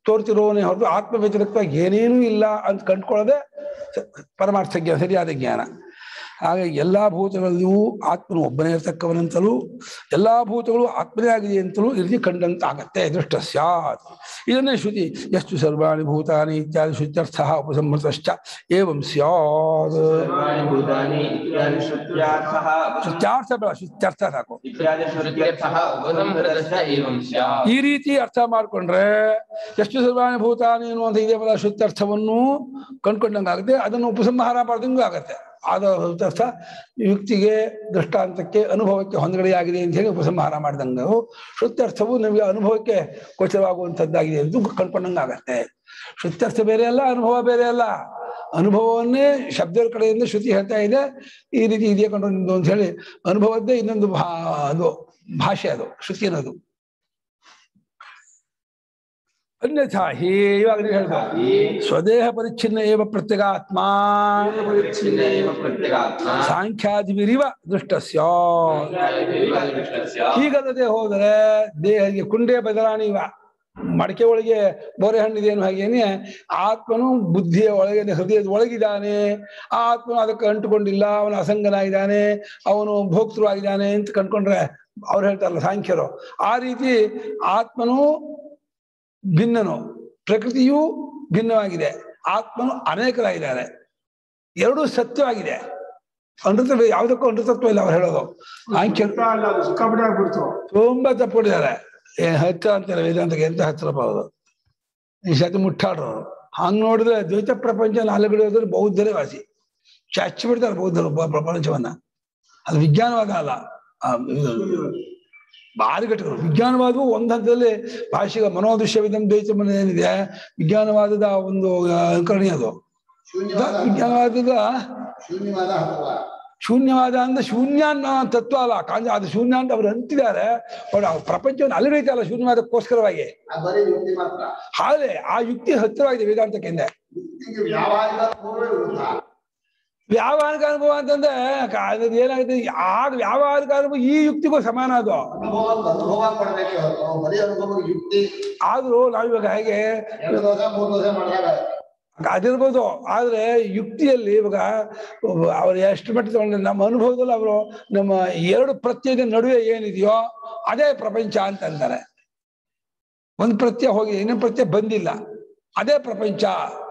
ತೋರ್ತಿರೋನೇ ಹೊರತು ಆತ್ಮ ವ್ಯತಿರಿಕ್ತವಾಗಿ ಏನೇನೂ ಇಲ್ಲ ಅಂತ ಕಂಡುಕೊಳ್ಳದೆ ಪರಮಾರ್ಥ ಜ್ಞಾನ, ಸರಿಯಾದ ಜ್ಞಾನ. ಹಾಗೆ ಎಲ್ಲಾ ಭೂತಗಳಲ್ಲಿಯೂ ಆತ್ಮನು ಒಬ್ಬನೇ ಇರ್ತಕ್ಕವನಂತಲೂ ಎಲ್ಲಾ ಭೂತಗಳು ಆತ್ಮನೇ ಆಗಿದೆ ಅಂತಲೂ ಈ ರೀತಿ ಕಂಡಂತಾಗತ್ತೆ, ದೃಷ್ಟ ಸ್ಯಾತ್. ಇದನ್ನೇ ಶ್ರುತಿ ಎಷ್ಟು ಸರ್ವಾಣಿ ಭೂತಾನಿ ಇತ್ಯಾದಿ ಶ್ರುತ್ಯರ್ಥ ಉಪಸಂಹೃತಶ್ಚ ಏವಂ ಸ್ಯಾತ್. ಶ್ರುತ್ಯಾರ್ಥ ಬೇಡ, ಶ್ರುತ್ಯರ್ಥ ಸಾಕು. ಈ ರೀತಿ ಅರ್ಥ ಮಾಡ್ಕೊಂಡ್ರೆ ಎಷ್ಟು ಸರ್ವಾಣಿ ಭೂತಾನಿ ಎನ್ನುವಂಥ ಇದೇ ಪದ ಶ್ರುತ್ಯರ್ಥವನ್ನು ಕಂಡ್ಕೊಂಡಂಗಾಗುತ್ತೆ. ಅದನ್ನು ಉಪಸಂಹಾರ ಮಾಡಿದಂಗೂ ಆಗತ್ತೆ. ಆದರ್ಥ ಯುಕ್ತಿಗೆ, ದೃಷ್ಟಾಂತಕ್ಕೆ, ಅನುಭವಕ್ಕೆ ಹೊಂದಗಡೆಯಾಗಿದೆ ಅಂತ ಹೇಳಿ ಉಪಸಂಹಾರ ಮಾಡಿದಂಗೆ ನಾವು ಶ್ರುತ್ಯರ್ಥವು ನಮಗೆ ಅನುಭವಕ್ಕೆ ಗೋಚರವಾಗುವಂಥದ್ದಾಗಿದೆ ಎಂದು ಕಂಡ್ಕೊಂಡಂಗಾಗತ್ತೆ. ಶ್ರುತ್ಯರ್ಥ ಬೇರೆ ಅಲ್ಲ, ಅನುಭವ ಬೇರೆ ಅಲ್ಲ. ಅನುಭವವನ್ನೇ ಶಬ್ದದ ಕಡೆಯಿಂದ ಶ್ರುತಿ ಹೇಳ್ತಾ ಇದೆ, ಈ ರೀತಿ ಇದೆಯಾ ಕಂಡು ನಿಮ್ದು ಅಂತ ಹೇಳಿ. ಅನುಭವದ್ದೇ ಇನ್ನೊಂದು ಅದು ಭಾಷೆ, ಅದು ಶ್ರುತಿ ಅನ್ನೋದು. ಅನ್ಯಥಾ ಹೇ ಇವಾಗ ಸ್ವದೇಹ ಪರಿಚ್ಛಿನ್ನ ಏವ ಪ್ರತ್ಯಗಾತ್ಮ ಸಾಂಖ್ಯಾದಿವಿರಿವ ದೃಷ್ಟಸ್ಯ. ಹೀಗಲ್ಲದೆ ಹೋದರೆ ದೇಹಕ್ಕೆ ಕುಂಡೆ ಬದಲಾವಣೆ, ಮಡಕೆ ಒಳಗೆ ಬೋರೆ ಹಣ್ಣಿದೆ ಅನ್ನೋ ಹಾಗೇನೆ ಆತ್ಮನು ಬುದ್ಧಿಯ ಒಳಗೆ, ಹೃದಯದ ಒಳಗಿದ್ದಾನೆ. ಆ ಆತ್ಮನು ಅದಕ್ಕೆ ಅಂಟುಕೊಂಡಿಲ್ಲ, ಅವನು ಅಸಂಗನಾಗಿದ್ದಾನೆ, ಅವನು ಭೋಕ್ತೃವಾಗಿದ್ದಾನೆ ಅಂತ ಕಂಡ್ಕೊಂಡ್ರೆ ಅವ್ರು ಹೇಳ್ತಾರಲ್ಲ ಸಾಂಖ್ಯರು, ಆ ರೀತಿ ಆತ್ಮನು ಭಿನ್ನನು, ಪ್ರಕೃತಿಯೂ ಭಿನ್ನವಾಗಿದೆ, ಆತ್ಮನು ಅನೇಕರಾಗಿದ್ದಾರೆ, ಎರಡೂ ಸತ್ಯವಾಗಿದೆ. ಅನೃತವೇ, ಯಾವುದಕ್ಕೂ ಅನೃತತ್ವ ಇಲ್ಲ ಅವ್ರು ಹೇಳೋದು. ತುಂಬಾ ತಪ್ಪಿದ್ದಾರೆ, ಹತ್ತಿರ ಅಂತಾರೆ ವೇದಾಂತಕ್ಕೆ, ಎಂತ ಹತ್ತಿರಪ್ಪ ಅವರು. إنسان متطرف، هنقول ده جوجة بربانجان على غيره ده بواحد درب أسي، شاش برد ده بواحد درب بربانجوانا، هذا ويجيان واقع لا، بارك تقول ويجيان واقع هو عندها دلة بعشرة مناطق شبيدم ده يجمعنا يعني ويجيان واقع ده عندو كرنيه ده، ويجيان واقع ده شونية واقع عند شونية أنا تطوع لا كان هذا شونية أنا برهنتي ده ره، ولا بربانجوان على غيره ده شونية ده كوسكر واقعه. حاله आयुक्ति हत्तराई देविदान तक कहना है व्यापार कारण को आंतरिक है कारण ये ना कि आग व्यापार कारण को ये युक्ति को समाना दो आग रो लाइव कहेंगे आदर को तो आदर है युक्ति है ले बका और ये स्ट्रेट तो ना मनुभव तो लाभ रो ना ये लोग प्रत्येक नडुए ये नहीं दियो आधे प्रपंचान तंत्र है वन प्रत्यय हो गया इन्हें प्रत्यय बंद नहीं ला आधे प्रपंचा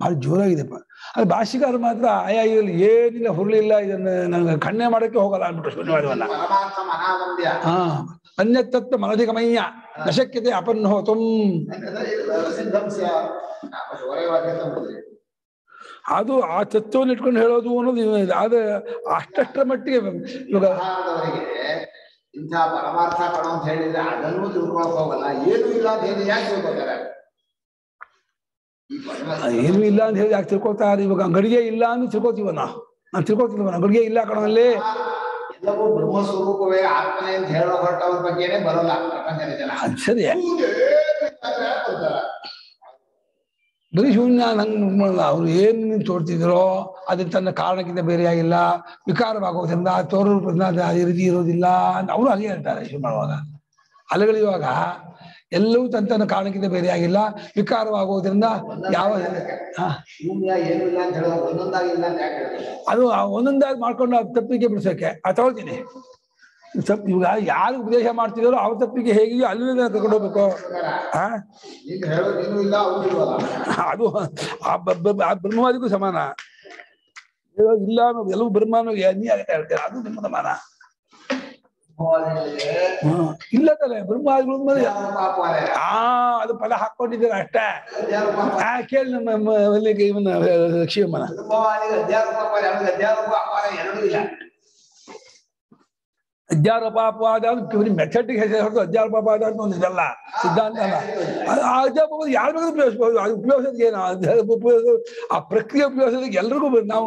भारी जोरा ही देखा अरे बाशी का रमात्रा आया ये नहीं ना फुरले नहीं इधर खन्ने मारे क्यों होगा लाल बुटोश बनवाने वाला हाँ अन्य तत्त्व मानवीय कमाईया नशक के ते आपन हो तुम आधो आचत्तों ने इटकन हेलो तू उन्होंने दिया आधे आष्टस्त्र मट्टी लोग इनका परमार्था पढ़ाऊं थे नहीं आधे ಏನು ಇಲ್ಲ ಅಂತ ಹೇಳಿ ಯಾಕೆ ತಿಳ್ಕೊಳ್ತಾರೆ ಇವಾಗ ಗಡಿಗೆ ಇಲ್ಲ ಅಂತ ತಿಳ್ಕೊತೀವನ ನಾನು ತಿಳ್ಕೊತಿಲ್ವನ ಗಡಿಗೆ ಇಲ್ಲ ಕಣಲ್ಲಿ ಎಲ್ಲವೂ ಬ್ರಹ್ಮ ಸ್ವರೂಪವೇ ಆತ್ಮನೇ ಅಂತ ಹೇಳೋ ಹೊರಟವ್ರ ಬಗ್ಗೆನೇ ಬರಲ್ಲ ಪ್ರಪಂಚದ ಜನ ಸರಿ ಬರೀ ಶೂನ್ಯ ನಂಗೆ ಅವ್ರು ಏನು ತೋರ್ತಿದ್ರೋ ಅದ್ರ ತನ್ನ ಕಾರಣಕ್ಕಿಂತ ಬೇರೆಯಾಗಿಲ್ಲ ವಿಕಾರವಾಗೋದ್ರಿಂದ ತೋರ ರೂಪದಿಂದ ಅದೇ ರೀತಿ ಇರೋದಿಲ್ಲ ಅಂತ ಅವರು ಹಾಗೆ ಹೇಳ್ತಾರೆ ಶುರು ಮಾಡುವಾಗ ಅಲೆಗಳಿವಾಗ ಎಲ್ಲವೂ ತಂತನ ಕಾರಣಕ್ಕಿಂತ ಬೇರೆ ಆಗಿಲ್ಲ ವಿಕಾರವಾಗೋದ್ರಿಂದ ಯಾವ ಶೂನ್ಯ ಏನಿಲ್ಲ ಅಂತ ಹೇಳೋ ಒಂದೊಂದಾಗಿಲ್ಲ ಅಂತ ಯಾಕೆ ಹೇಳ್ತಾರೆ ಅದು ಒಂದೊಂದಾಗಿ ಮಾಡ್ಕೊಂಡು ತಪ್ಪಿಗೆ ಬಿಡಿಸೋಕೆ ತಗೊಳ್ತೀನಿ ತಪ್ಪು ಇವಾಗ ಯಾರು ಉಪದೇಶ ಮಾಡ್ತಿದಾರೋ ಅವ್ರ ತಪ್ಪಿಗೆ ಹೇಗಿದೆಯೋ ಅಲ್ಲಿ ಕರ್ಕೊಂಡು ಹೋಗ್ಬೇಕು ಅದು ಆ ಬ್ರಹ್ಮವಾದಿಗೂ ಸಮಾನ ಇಲ್ಲ ಎಲ್ಲವೂ ಬ್ರಹ್ಮನೂ ಹೇಳ್ತಾರೆ ಅದು ನಿಮ್ಮ ಸಮಾನ ಇಲ್ಲ ತಾನೆ ಬ್ರಹ್ಮಾದಿಗಳು ಮೇಲೆ ಅದು ಪದ ಹಾಕೊಂಡಿದ್ದೀರ ಅಷ್ಟೇ ಕೇಳಿ ನಮ್ಮ ಇವನ ಶಿವಮನ ಅಧ್ಯಾರೋಪ ಅಪವಾದ ಮೆಥಡ್ಗೆ ಹೊರತು ಅಧ್ಯಾರೋಪ ಅಪವಾದ ಅಂತ ಒಂದು ಇದಲ್ಲ ಸಿದ್ಧಾಂತ ಅಲ್ಲ ಅಧ್ಯಾಪಕ ಯಾರ ಬೇಕಾದ್ರೂ ಉಪಯೋಗಿಸಬಹುದು ಅದು ಉಪಯೋಗಿಸೋದಕ್ಕೆ ಏನು ಉಪಯೋಗ ಆ ಪ್ರಕ್ರಿಯೆ ಉಪಯೋಗಿಸೋದಕ್ಕೆ ಎಲ್ರಿಗೂ ನಾವು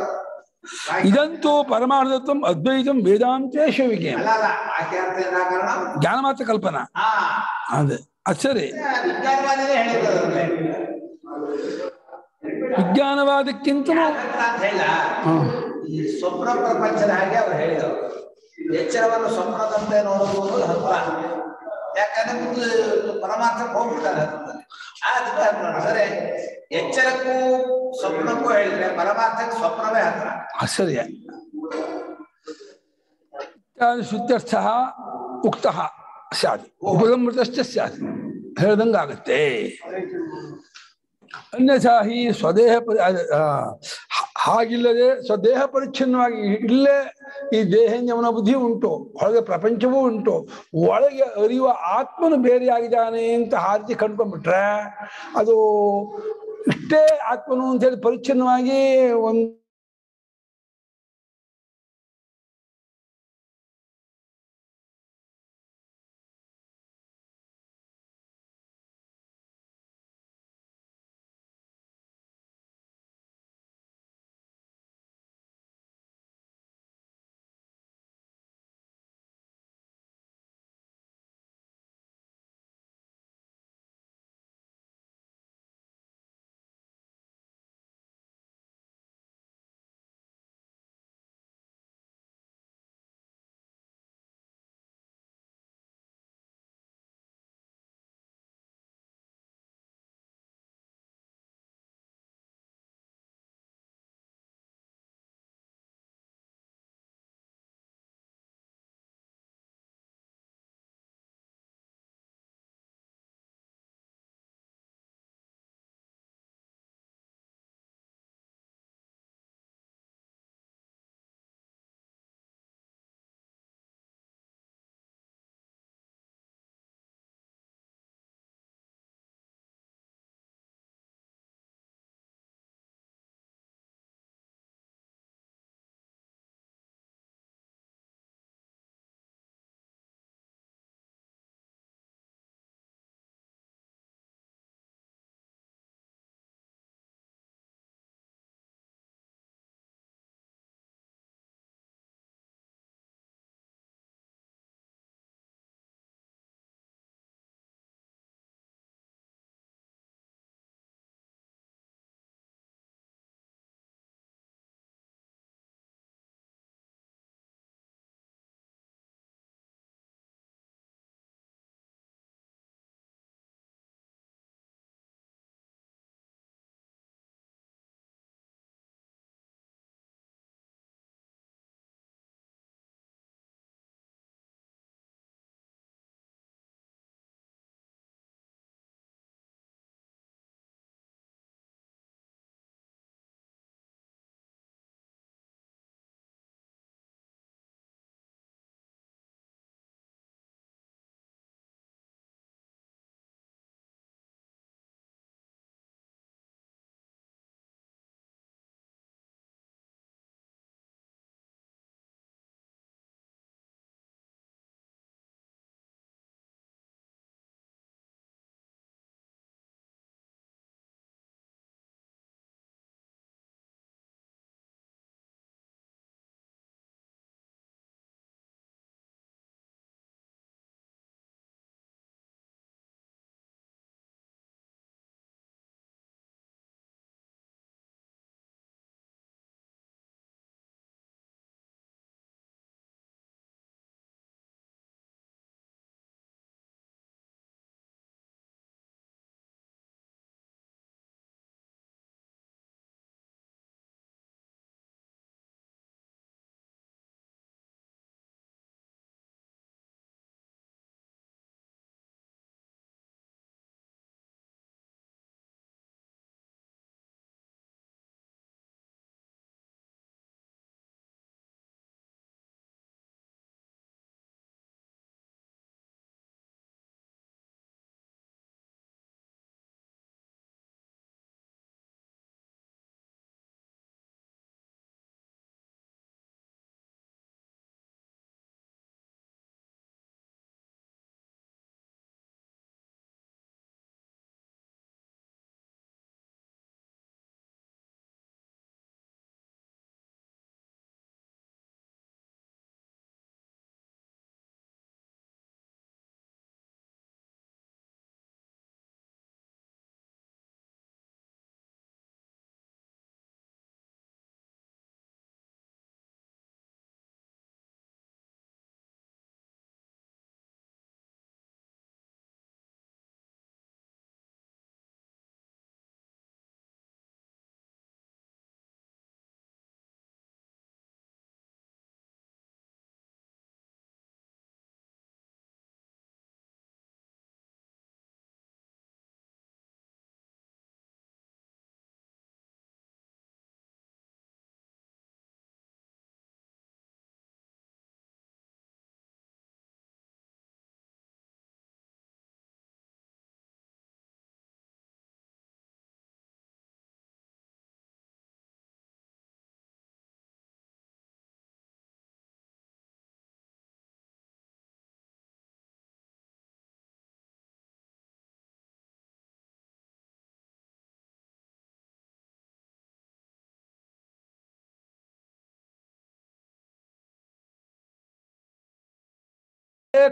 इदंतो परमार्थत्वं अद्वैतं वेदान्तेषु विज्ञेय ज्ञानमात्र कल्पना अदे अचरे विज्ञानवादक्किंतलू स्वप्न प्रपंचद ಹಾಗೆ ಅವರು ಹೇಳಿದರು ಎಚ್ಚರವನ್ನು ಸ್ವಪ್ನದಂತೆ ನೋಡಬಹುದು ಹಂತ ಯಾಕಂದ್ರೆ ಮುಂದೆ ಪರಮಾರ್ಥಕ್ಕೆ ಹೋಗ್ಬಿಡ್ತಾರೆ ಆದರೆ ಎಚ್ಚರಕ್ಕೂ ಸ್ವಪ್ನಕ್ಕೂ ಹೇಳಿದ್ರೆ ಪರಮಾರ್ಥಕ್ಕೆ ಸ್ವಪ್ನವೇ ಹತ್ರ ಆಶ್ಚರ್ಯ ಶುದ್ಧರ್ಥ ಉಕ್ತ ಸ್ಯಾತ್ ಉಪಗಮೃತಶ್ಚ ಸ್ಯಾತ್ ಹೇಳ್ದಂಗಾಗುತ್ತೆ ಅನ್ಯಥಾ ಹಿ ಸ್ವದೇಹ ಹಾಗಿಲ್ಲದೆ ಸ್ವದೇಹ ಪರಿಚ್ಛಿನ್ನವಾಗಿ ಇಲ್ಲೇ ಈ ದೇಹ ಜ್ಞಾನ ಬುದ್ಧಿ ಉಂಟು ಹೊರಗೆ ಪ್ರಪಂಚವೂ ಉಂಟು ಒಳಗೆ ಅರಿಯುವ ಆತ್ಮನು ಬೇರೆಯಾಗಿದ್ದಾನೆ ಅಂತ ಹಾರ್ತಿ ಕಂಡುಕೊಂಡ್ಬಿಟ್ರೆ ಅದು ಇಷ್ಟೇ ಆತ್ಮನು ಅಂತ ಹೇಳಿ ಪರಿಚ್ಛಿನ್ನವಾಗಿ ಒಂದು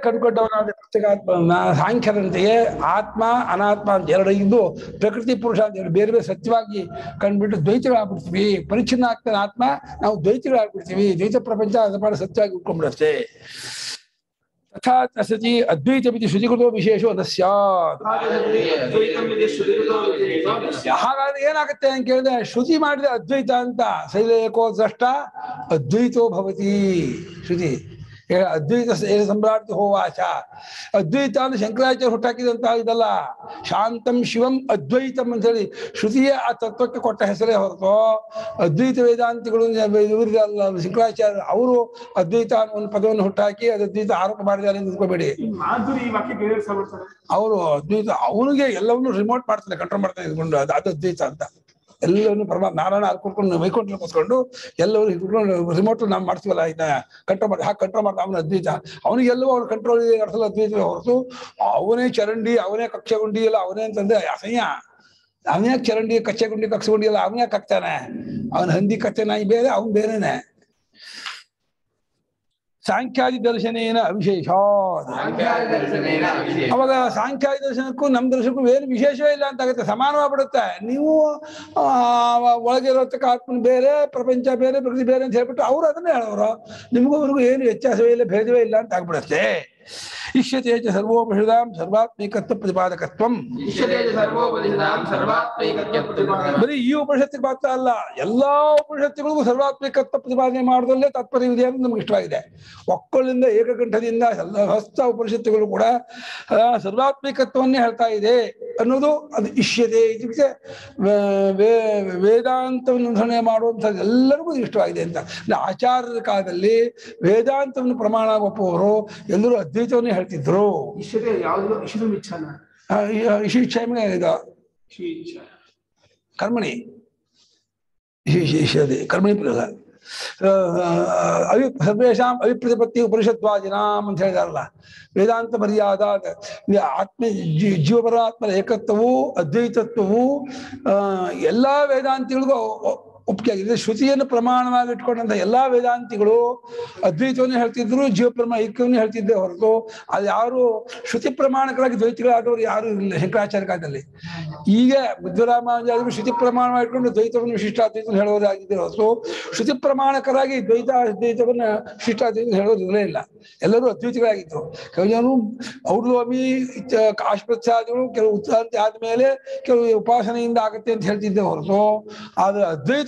ಕಡುಗಡ್ಡವನಾದ ಪ್ರತ್ಯೇಕಾತ್ಮ ಸಾಂಖ್ಯರಂತೆಯೇ ಆತ್ಮ ಅನಾತ್ಮ ಅಂತ ಎರಡು ಇದ್ದು ಪ್ರಕೃತಿ ಪುರುಷ ಅಂತ ಹೇಳಿ ಬೇರೆ ಬೇರೆ ಸತ್ಯವಾಗಿ ಕಂಡುಬಿಟ್ಟು ದ್ವೈತಗಳಾಗ್ಬಿಡ್ತೀವಿ. ಪರಿಚ್ಛಿನ್ನ ಆಗ್ತಾನೆ ಆತ್ಮ, ನಾವು ದ್ವೈತಗಳಾಗ್ಬಿಡ್ತೀವಿ. ದ್ವೈತ ಪ್ರಪಂಚ ಅದರ ಸತ್ಯವಾಗಿ ಉಟ್ಕೊಂಡ್ಬಿಡುತ್ತೆ. ತಥಾ ಸತಿ ಅದ್ವೈತಮಿತಿ ಶ್ರುತಿಕೃತೋ ವಿಶೇಷೋ ನ ಸ್ಯಾತ್. ಹಾಗಾದ್ರೆ ಏನಾಗುತ್ತೆ ಅಂತ ಕೇಳಿದ್ರೆ, ಶ್ರುತಿ ಮಾಡಿದ್ರೆ ಅದ್ವೈತ ಅಂತ, ಶೈಲೇಕೋ ದ್ರಷ್ಟ ಅದ್ವೈತೋ ಭವತಿ ಶ್ರುತಿ. ಅದ್ವೈತ ಸಂಭ್ರಾಟ್ ಹೋವಾಚ, ಅದ್ವೈತ ಅಂದ್ರೆ ಶಂಕರಾಚಾರ್ಯ ಹುಟ್ಟಾಕಿದಂತ ಇದಲ್ಲ. ಶಾಂತಂ ಶಿವಂ ಅದ್ವೈತಂ ಅಂತ ಹೇಳಿ ಶ್ರುತಿಯೇ ಆ ತತ್ವಕ್ಕೆ ಕೊಟ್ಟ ಹೆಸರೇ ಹೊರತು ಅದ್ವೈತ ವೇದಾಂತಿಗಳು ಇವರಿಗೆಲ್ಲ ಶಂಕರಾಚಾರ್ಯ ಅವರು ಅದ್ವೈತ ಒಂದು ಪದವನ್ನು ಹುಟ್ಟಾಕಿ ಅದು ಅದ್ವೈತ ಆರೋಪ ಮಾಡಿದ್ದಾರೆ ನಿಂತ್ಕೋಬೇಡಿ. ಅವರು ಅದ್ವೈತ, ಅವನಿಗೆ ಎಲ್ಲವನ್ನೂ ರಿಮೋಟ್ ಮಾಡ್ತಾರೆ, ಕಂಟ್ರೋಲ್ ಮಾಡ್ತಾರೆ ಇದ್ಕೊಂಡು, ಅದು ಅದು ಅದ್ವೈತ ಅಂತ. ಎಲ್ಲರೂ ಪರಮಾತ್ಮ ನಾರಾಯಣ ಅಲ್ಲಿ ಕೂತ್ಕೊಂಡು ವೈಕುಂಠ ಕೂತ್ಕೊಂಡು ಎಲ್ಲರೂ ಕೂತ್ಕೊಂಡು ರಿಮೋಟ್ ನಾವು ಮಾಡ್ತೀವಲ್ಲ, ಇದನ್ನ ಕಂಟ್ರೋಲ್ ಮಾಡಿ, ಹಾಗೆ ಕಂಟ್ರೋಲ್ ಮಾಡ್ತಾ ಅವನ ಅದ್ವೈತ. ಅವನಿಗೆಲ್ಲೂ ಅವ್ರ ಕಂಟ್ರೋಲ್ ಇದೆ ನಡೆಸಲು ಅದ್ವೈತವೇ ಹೊರತು ಅವನೇ ಚರಂಡಿ, ಅವನೇ ಕಕ್ಷಗುಂಡಿ ಇಲ್ಲ, ಅವನೇ ಅಂತಂದ್ರೆ ಅಸಹ್ಯ. ಅವನೇ ಚರಂಡಿ ಕಚ್ಚಗುಂಡಿ ಕಕ್ಷಗುಂಡಿ ಇಲ್ಲ, ಅವನೇ ಕಕ್ತಾನೆ, ಅವನ ಹಂದಿ ಕತ್ತೆ ನಾಯಿ ಬೇರೆ, ಅವನು ಬೇರೆನೆ. ಸಾಂಖ್ಯಾದಿ ದರ್ಶನೇನ ಅವಿಶೇಷ. ಅವಾಗ ಸಾಂಖ್ಯಾದಿ ದರ್ಶನಕ್ಕೂ ನಮ್ಮ ದರ್ಶನಕ್ಕೂ ಏನು ವಿಶೇಷವೇ ಇಲ್ಲ ಅಂತ ಆಗುತ್ತೆ, ಸಮಾನವಾಗ್ಬಿಡುತ್ತೆ. ನೀವು ಒಳಗೆ ಇರತಕ್ಕ ಆತ್ಮನ ಬೇರೆ, ಪ್ರಪಂಚ ಬೇರೆ, ಪ್ರಕೃತಿ ಬೇರೆ ಅಂತ ಹೇಳ್ಬಿಟ್ಟು ಅವರು ಅದನ್ನೇ ಹೇಳೋರು. ನಿಮಗೂ ಅವ್ರಿಗೂ ಏನು ವ್ಯತ್ಯಾಸವೇ ಇಲ್ಲ, ಭೇದವೇ ಇಲ್ಲ ಅಂತ ಆಗ್ಬಿಡುತ್ತೆ. ಇಷ್ಯತೆ ಚ ಸರ್ವೋಪನಿಷದಾಂ ಸರ್ವಾತ್ಮೈಕತ್ವ ಪ್ರತಿಪಾದಕತ್ವಂ. ಬರೀ ಈ ಉಪನಿಷತ್ತಿಗೆ ಮಾತ್ರ ಅಲ್ಲ, ಎಲ್ಲಾ ಉಪನಿಷತ್ತುಗಳಿಗೂ ಸರ್ವಾತ್ಮೈಕತ್ವ ಪ್ರತಿಪಾದನೆ ಮಾಡೋದಲ್ಲೇ ತಾತ್ಪರ್ಯವಿದೆ ಅಂತ ನಮ್ಗೆ ಇಷ್ಟವಾಗಿದೆ. ಒಕ್ಕಳಿಂದ ಏಕಕಂಠದಿಂದ ಎಲ್ಲ ಹೊಸ ಉಪನಿಷತ್ತುಗಳು ಕೂಡ ಸರ್ವಾತ್ಮೈಕತ್ವವನ್ನೇ ಹೇಳ್ತಾ ಇದೆ ಅನ್ನೋದು ಅದು ಇಷ್ಯತೆ. ಇದಕ್ಕೆ ವೇದಾಂತವನ್ನು ಅನುಸರಣೆ ಮಾಡುವಂಥದ್ದು ಎಲ್ಲರಿಗೂ ಇಷ್ಟವಾಗಿದೆ ಅಂತ. ಆಚಾರ್ಯರ ಕಾಲದಲ್ಲಿ ವೇದಾಂತವನ್ನು ಪ್ರಮಾಣ ಒಪ್ಪುವವರು ಎಲ್ಲರೂ ಅದ್ವೈತವನ್ನೇ ಹೇಳ್ತಿದ್ರು. ಕರ್ಮಣಿ ಕರ್ಮಣಿ ಪ್ರಯೋಗ ಸರ್ವೇಶಾಂ ಅವಿಪ್ರತಿಪತ್ತಿ ಉಪನಿಷದ್ವಾಜಿನಾಂ ಅಂತ ಹೇಳಿದಾರಲ್ಲ, ವೇದಾಂತ ಮರ್ಯಾದ ಆತ್ಮ ಜೀವಪರಾತ್ಮರ ಏಕತ್ವವು ಅದ್ವೈತತ್ವವು ಎಲ್ಲಾ ವೇದಾಂತಿಗಳಿಗೂ ಒಪ್ಪಿಗೆ ಆಗಿದೆ. ಶ್ರುತಿಯನ್ನು ಪ್ರಮಾಣವಾಗಿ ಇಟ್ಕೊಂಡಂಥ ಎಲ್ಲಾ ವೇದಾಂತಿಗಳು ಅದ್ವೈತವನ್ನೇ ಹೇಳ್ತಿದ್ರು, ಜೀವಪ್ರಮಾಣ ಐಕ್ಯವನ್ನೇ ಹೇಳ್ತಿದ್ದೆ ಹೊರತು ಅದು ಯಾರು ಶ್ರುತಿ ಪ್ರಮಾಣಕ್ಕಾಗಿ ದ್ವೈತಗಳಾದವರು ಯಾರು ಇರಲಿಲ್ಲ ಶಂಕರಾಚಾರ್ಯ ಕಾಲದಲ್ಲಿ. ಈಗ ಬುದ್ಧರಾಮಾನುಜಾದರು ಶ್ರುತಿ ಪ್ರಮಾಣವಾಗಿ ಇಟ್ಕೊಂಡು ದ್ವೈತವನ್ನು ವಿಶಿಷ್ಟ ಅದ್ವೈತವನ್ನು ಹೇಳೋದಾಗಿದೆ ಹೊರತು ಶ್ರುತಿ ಪ್ರಮಾಣಕರಾಗಿ ದ್ವೈತವನ್ನು ವಿಶಿಷ್ಟ ಅದ್ವೈತ ಹೇಳೋದು ಇರಲೇ ಇಲ್ಲ. ಎಲ್ಲರೂ ಅದ್ವೈತಗಳಾಗಿದ್ರು. ಕೆಲವರು ಔರ್ಲೋಮಿ ಆಶ್ಪತ್ಸಾದಿಗಳು ಕೆಲವು ಉತ್ಕ್ರಾಂತಿ ಆದ್ಮೇಲೆ ಕೆಲವು ಉಪಾಸನೆಯಿಂದ ಆಗತ್ತೆ ಅಂತ ಹೇಳ್ತಿದ್ದೆ ಹೊರತು ಆದ್ರೆ ಅದ್ವೈತ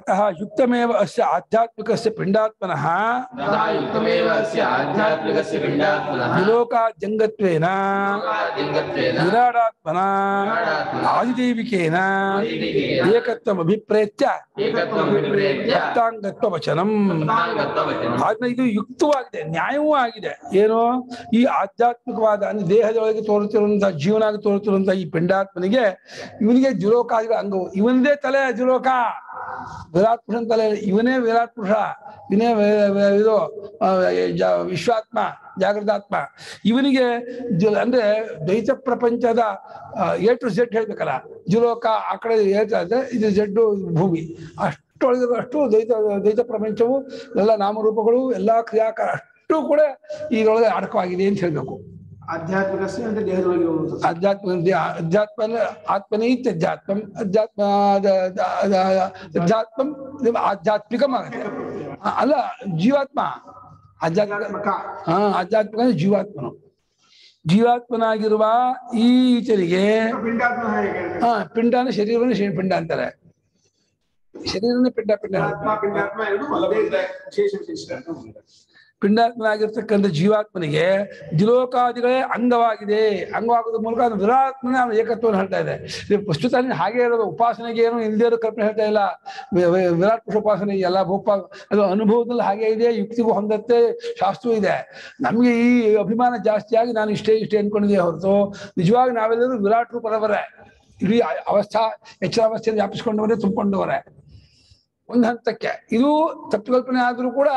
ಅತಃ ಯುಕ್ತಮೇವ ಅಸ್ಯ ಆಧ್ಯಾತ್ಮಿಕಸ್ಯ ಪಿಂಡಾತ್ಮನಃ ತ್ರಿಲೋಕಾ ಜಂಗತ್ವೇನ ವಿರಾಡಾತ್ಮನಾ ಆದಿದೈವಿಕೇನ ಏಕತ್ವಂ ಅಭಿಪ್ರೇತ್ಯ ಅಷ್ಟಾಂಗತ್ವ ವಚನಂ. ಆದ್ಮೇಲೆ ಇದು ಯುಕ್ತವಾಗಿದೆ, ನ್ಯಾಯವೂ ಆಗಿದೆ. ಏನು ಈ ಆಧ್ಯಾತ್ಮಿಕವಾದ ಅಂದ್ರೆ ದೇಹದೊಳಗೆ ತೋರುತ್ತಿರುವಂತಹ ಜೀವನಾಗಿ ತೋರುತ್ತಿರುವಂತಹ ಈ ಪಿಂಡಾತ್ಮನಿಗೆ ಇವನಿಗೆ ದ್ವಿಲೋಕಾದಿಗಳ ಅಂಗವು, ಇವನದೇ ತಲೆ ದ್ವಿಲೋಕ, ವಿರಾಟ್ ಪುರುಷ ಅಂತಲೇ ಇವನೇ ವಿರಾಟ್ ಪುರುಷ, ಇವನೇ ಇದು ವಿಶ್ವಾತ್ಮ ಜಾಗೃತಾತ್ಮ. ಇವನಿಗೆ ಅಂದ್ರೆ ದ್ವೈತ ಪ್ರಪಂಚದ ಎ ಟು ಝೆಡ್ ಹೇಳ್ಬೇಕಲ್ಲ, ಜಿಲೋಕ ಆ ಕಡೆ ಹೇಳ್ತಾರೆ, ಇದು ಝೆಡ್ಡು ಭೂಮಿ, ಅಷ್ಟೊಳಗಿರೋ ಅಷ್ಟು ದ್ವೈತ ಪ್ರಪಂಚವು ಎಲ್ಲ ನಾಮರೂಪಗಳು ಎಲ್ಲಾ ಕ್ರಿಯಾಕಾರ ಅಷ್ಟು ಕೂಡ ಇದರೊಳಗೆ ಅಡಕವಾಗಿದೆ ಅಂತ ಹೇಳ್ಬೇಕು. ಆಧ್ಯಾತ್ಮ ಅಂದ್ರೆ ಆತ್ಮನೈತ್ಯ ಅಧ್ಯಾತ್ಮ ಅಧ್ಯಾತ್ಮ ಅಧ್ಯಾತ್ಮ ಆಧ್ಯಾತ್ಮಿಕಂ ಆಗುತ್ತೆ ಅಲ್ಲ, ಜೀವಾತ್ಮ ಆಧ್ಯಾತ್ಮಿಕ ಆಧ್ಯಾತ್ಮಿಕ ಅಂದ್ರೆ ಜೀವಾತ್ಮನು. ಜೀವಾತ್ಮನಾಗಿರುವ ಈತನಿಗೆ ಪಿಂಡ ಅಂದ್ರೆ ಶರೀರವನ್ನು ಪಿಂಡ ಅಂತಾರೆ, ಶರೀರನೇ ಪಿಂಡ ಪಿಂಡ ಪಿಂಡಾತ್ಮನಾಗಿರ್ತಕ್ಕಂಥ ಜೀವಾತ್ಮನಿಗೆ ದ್ವಿಲೋಕಾದಿಗಳೇ ಅಂಗವಾಗಿದೆ. ಅಂಗವಾಗೋದ್ರ ಮೂಲಕ ಅದು ವಿರಾತ್ಮನೇ ಅವನ ಏಕತ್ವವನ್ನು ಹೇಳ್ತಾ ಇದೆ. ಪ್ರಸ್ತುತ ಹಾಗೆ ಇರೋದು, ಉಪಾಸನೆಗೆ ಏನು ಇಲ್ಲದೇ ಇರೋ ಕಲ್ಪನೆ ಹೇಳ್ತಾ ಇಲ್ಲ. ವಿರಾಟ್ ಪುರುಷ ಉಪಾಸನೆ ಎಲ್ಲ ಭೂಪ ಅದು ಅನುಭವದಲ್ಲಿ ಹಾಗೆ ಇದೆ, ಯುಕ್ತಿಗೂ ಹೊಂದತ್ತೆ, ಶಾಸ್ತ್ರವೂ ಇದೆ. ನಮಗೆ ಈ ಅಭಿಮಾನ ಜಾಸ್ತಿಯಾಗಿ ನಾನು ಇಷ್ಟೇ ಇಷ್ಟೇ ಅನ್ಕೊಂಡಿದ್ದೆ ಹೊರತು ನಿಜವಾಗಿ ನಾವೆಲ್ಲರೂ ವಿರಾಟ್ ರೂಪದವರೇ, ಇಡೀ ಅವಸ್ಥಾ ಎಚ್ಚರಾವಸ್ಥೆಯನ್ನು ವ್ಯಾಪಿಸ್ಕೊಂಡವರೇ ತುಂಬಿಕೊಂಡವರೇ. ಒಂದು ಹಂತಕ್ಕೆ ಇದು ತಪ್ಪು ಕಲ್ಪನೆ ಆದರೂ ಕೂಡ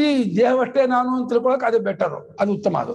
ಈ ದೇಹವಷ್ಟೇ ನಾನು ಅಂತ ತಿಳ್ಕೊಳ್ಳೋಕೆ ಅದು ಬೆಟರ್ ಅದು ಉತ್ತಮ ಅದು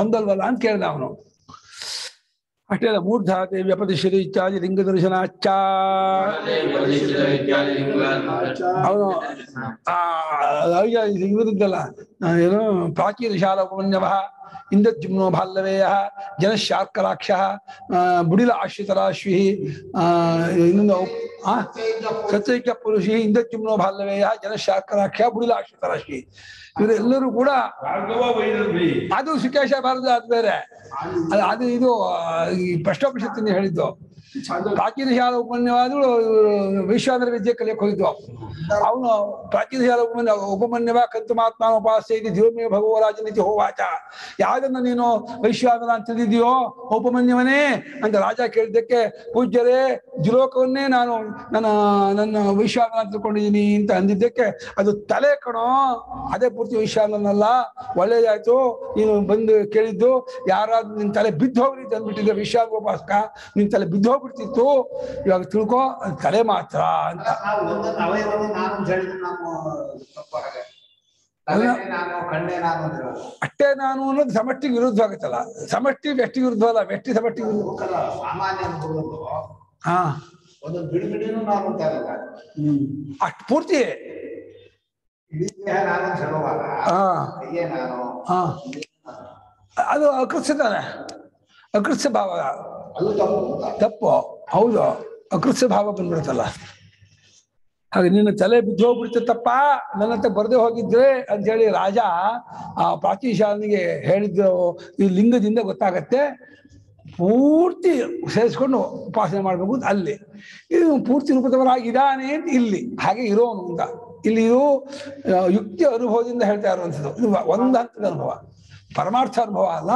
ಹೊಂದಲ್ವಲ್ಲ ಅಂತ ಕೇಳಿದ ಅವನು ಅಷ್ಟೇ ಅಲ್ಲ ಮೂರ್ಧಾತೆ ವ್ಯಪತಿಶಿರು ಇತ್ಯಾದಿ ಲಿಂಗ ದರ್ಶನಾಚ ಅವನು ಇವರಿದ್ದಲ್ಲ ಏನು ಪ್ರಾಚೀನ ಶಾಲಪುಣ್ಯವ ಇಂದ್ರಜುಮ್ನೋ ಬಾಲ್ಯವೇಯ ಜನಶಾರ್ಕರಾಕ್ಷ ಬುಡಿಲ ಆಶ್ರಿತರಾಶ್ವಿ ಇನ್ನೊಂದು ಸತ್ಯೈಕ್ಯ ಪುರುಷಿ ಇಂದ್ರಜುಮ್ನೋ ಬಾಲ್ಯವೇಯ ಜನಶಾರ್ಕರಾಕ್ಷ ಬುಡಿಲ ಆಶ್ರಿತರಾಶ್ವಿ ಇವರೆಲ್ಲರೂ ಕೂಡ ಅದು ಸುಖೇಶ ಭಾರತ ಅದು ಬೇರೆ ಅದು ಇದು ಈ ಪ್ರಶ್ನೋಪನಿಷತ್ತಿನ ಹೇಳಿದ್ದು ಪ್ರಾಚೀನ ಶಾಲಾ ಉಪಮನ್ಯವಾದಗಳು ವಿಶ್ವಾಂತರ ವಿದ್ಯೆ ಕಲಿಯಕ್ಕೆ ಹೋಗಿದ್ದು ಅವನು ಪ್ರಾಚೀನ ಶಾಲಾ ಉಪಮನ್ಯವ ಕಂತು ಮಾತ್ಮ ಉಪಾಸ್ಯ ಇದೆ ಧೀರ್ಮೇ ಭಗವೋ ರಾಜನೀತಿ ಹೋವಾಚ ಯಾವ್ದನ್ನ ನೀನು ವೈಶ್ವಾನರ ಅಂತ ತಿಳಿದಿದೆಯೋ ಉಪಮನ್ಯವನೇ ಅಂತ ರಾಜ ಕೇಳಿದ್ದಕ್ಕೆ ಪೂಜ್ಯರೇ ದ್ವಿಲೋಕವನ್ನೇ ನಾನು ನನ್ನ ವೈಶ್ವಾನರ ಅಂತ ತಿಳ್ಕೊಂಡಿದ್ದೀನಿ ಅಂತ ಅಂದಿದ್ದಕ್ಕೆ ಅದು ತಲೆ ಕಣೋ ಅದೇ ಪೂರ್ತಿ ವೈಶ್ವಾನರನ್ನಲ್ಲ ಒಳ್ಳೇದಾಯ್ತು ನೀನು ಬಂದು ಕೇಳಿದ್ದು ಯಾರಾದ್ರೂ ನಿನ್ನ ತಲೆ ಬಿದ್ದು ಹೋಗ್ರಿ ತಂದ್ಬಿಟ್ಟಿದ್ದೆ ವಿಶ್ವಾನ ಉಪಾಸಕ ನಿನ್ನ ತಲೆ ಬಿದ್ದು ಹೋಗ್ಬಿಡ್ತಿತ್ತು ಇವಾಗ ತಿಳ್ಕೊ ತಲೆ ಮಾತ್ರ ಅಂತ ಅಷ್ಟೇ ನಾನು ಅನ್ನೋದು ಸಮಷ್ಟಿಗೆ ವಿರುದ್ಧ ಆಗುತ್ತಲ್ಲ ಸಮಷ್ಟಿ ವ್ಯಕ್ತಿ ವಿರುದ್ಧ ಅಲ್ಲ ವ್ಯಕ್ತಿ ಸಮಷ್ಟಿ ಅಷ್ಟು ಪೂರ್ತಿ ಅದು ಅಕೃತ್ಯತಾನೆ ಅಕೃತ್ಯ ಭಾವ ತಪ್ಪು ಹೌದು ಅಕೃತ್ಯ ಭಾವ ಬಂದ್ಬಿಡುತ್ತಲ್ಲ ಹಾಗೆ ನಿನ್ನ ತಲೆ ಬಿದ್ದು ಹೋಗ್ಬಿಡ್ತಪ್ಪ ನನ್ನಂತ ಬರದೆ ಹೋಗಿದ್ರೆ ಅಂತ ಹೇಳಿ ರಾಜ ಆ ಪ್ರಾಚೀನ ಶಾಲನಿಗೆ ಹೇಳಿದ್ರು ಈ ಲಿಂಗದಿಂದ ಗೊತ್ತಾಗತ್ತೆ ಪೂರ್ತಿ ಸೇರಿಸ್ಕೊಂಡು ಉಪಾಸನೆ ಮಾಡ್ಬೇಕು ಅಂತ ಅಲ್ಲಿ ಇದು ಪೂರ್ತಿ ರೂಪದವರಾಗಿದ್ದಾನೆ ಅಂತ ಇಲ್ಲಿ ಹಾಗೆ ಇರೋನು ಅಂತ ಇಲ್ಲಿ ಇದು ಯುಕ್ತಿ ಅನುಭವದಿಂದ ಹೇಳ್ತಾ ಇರುವಂಥದ್ದು ಇದು ಒಂದು ಹಂತದ ಅನುಭವ ಪರಮಾರ್ಥ ಅನುಭವ ಅಲ್ಲ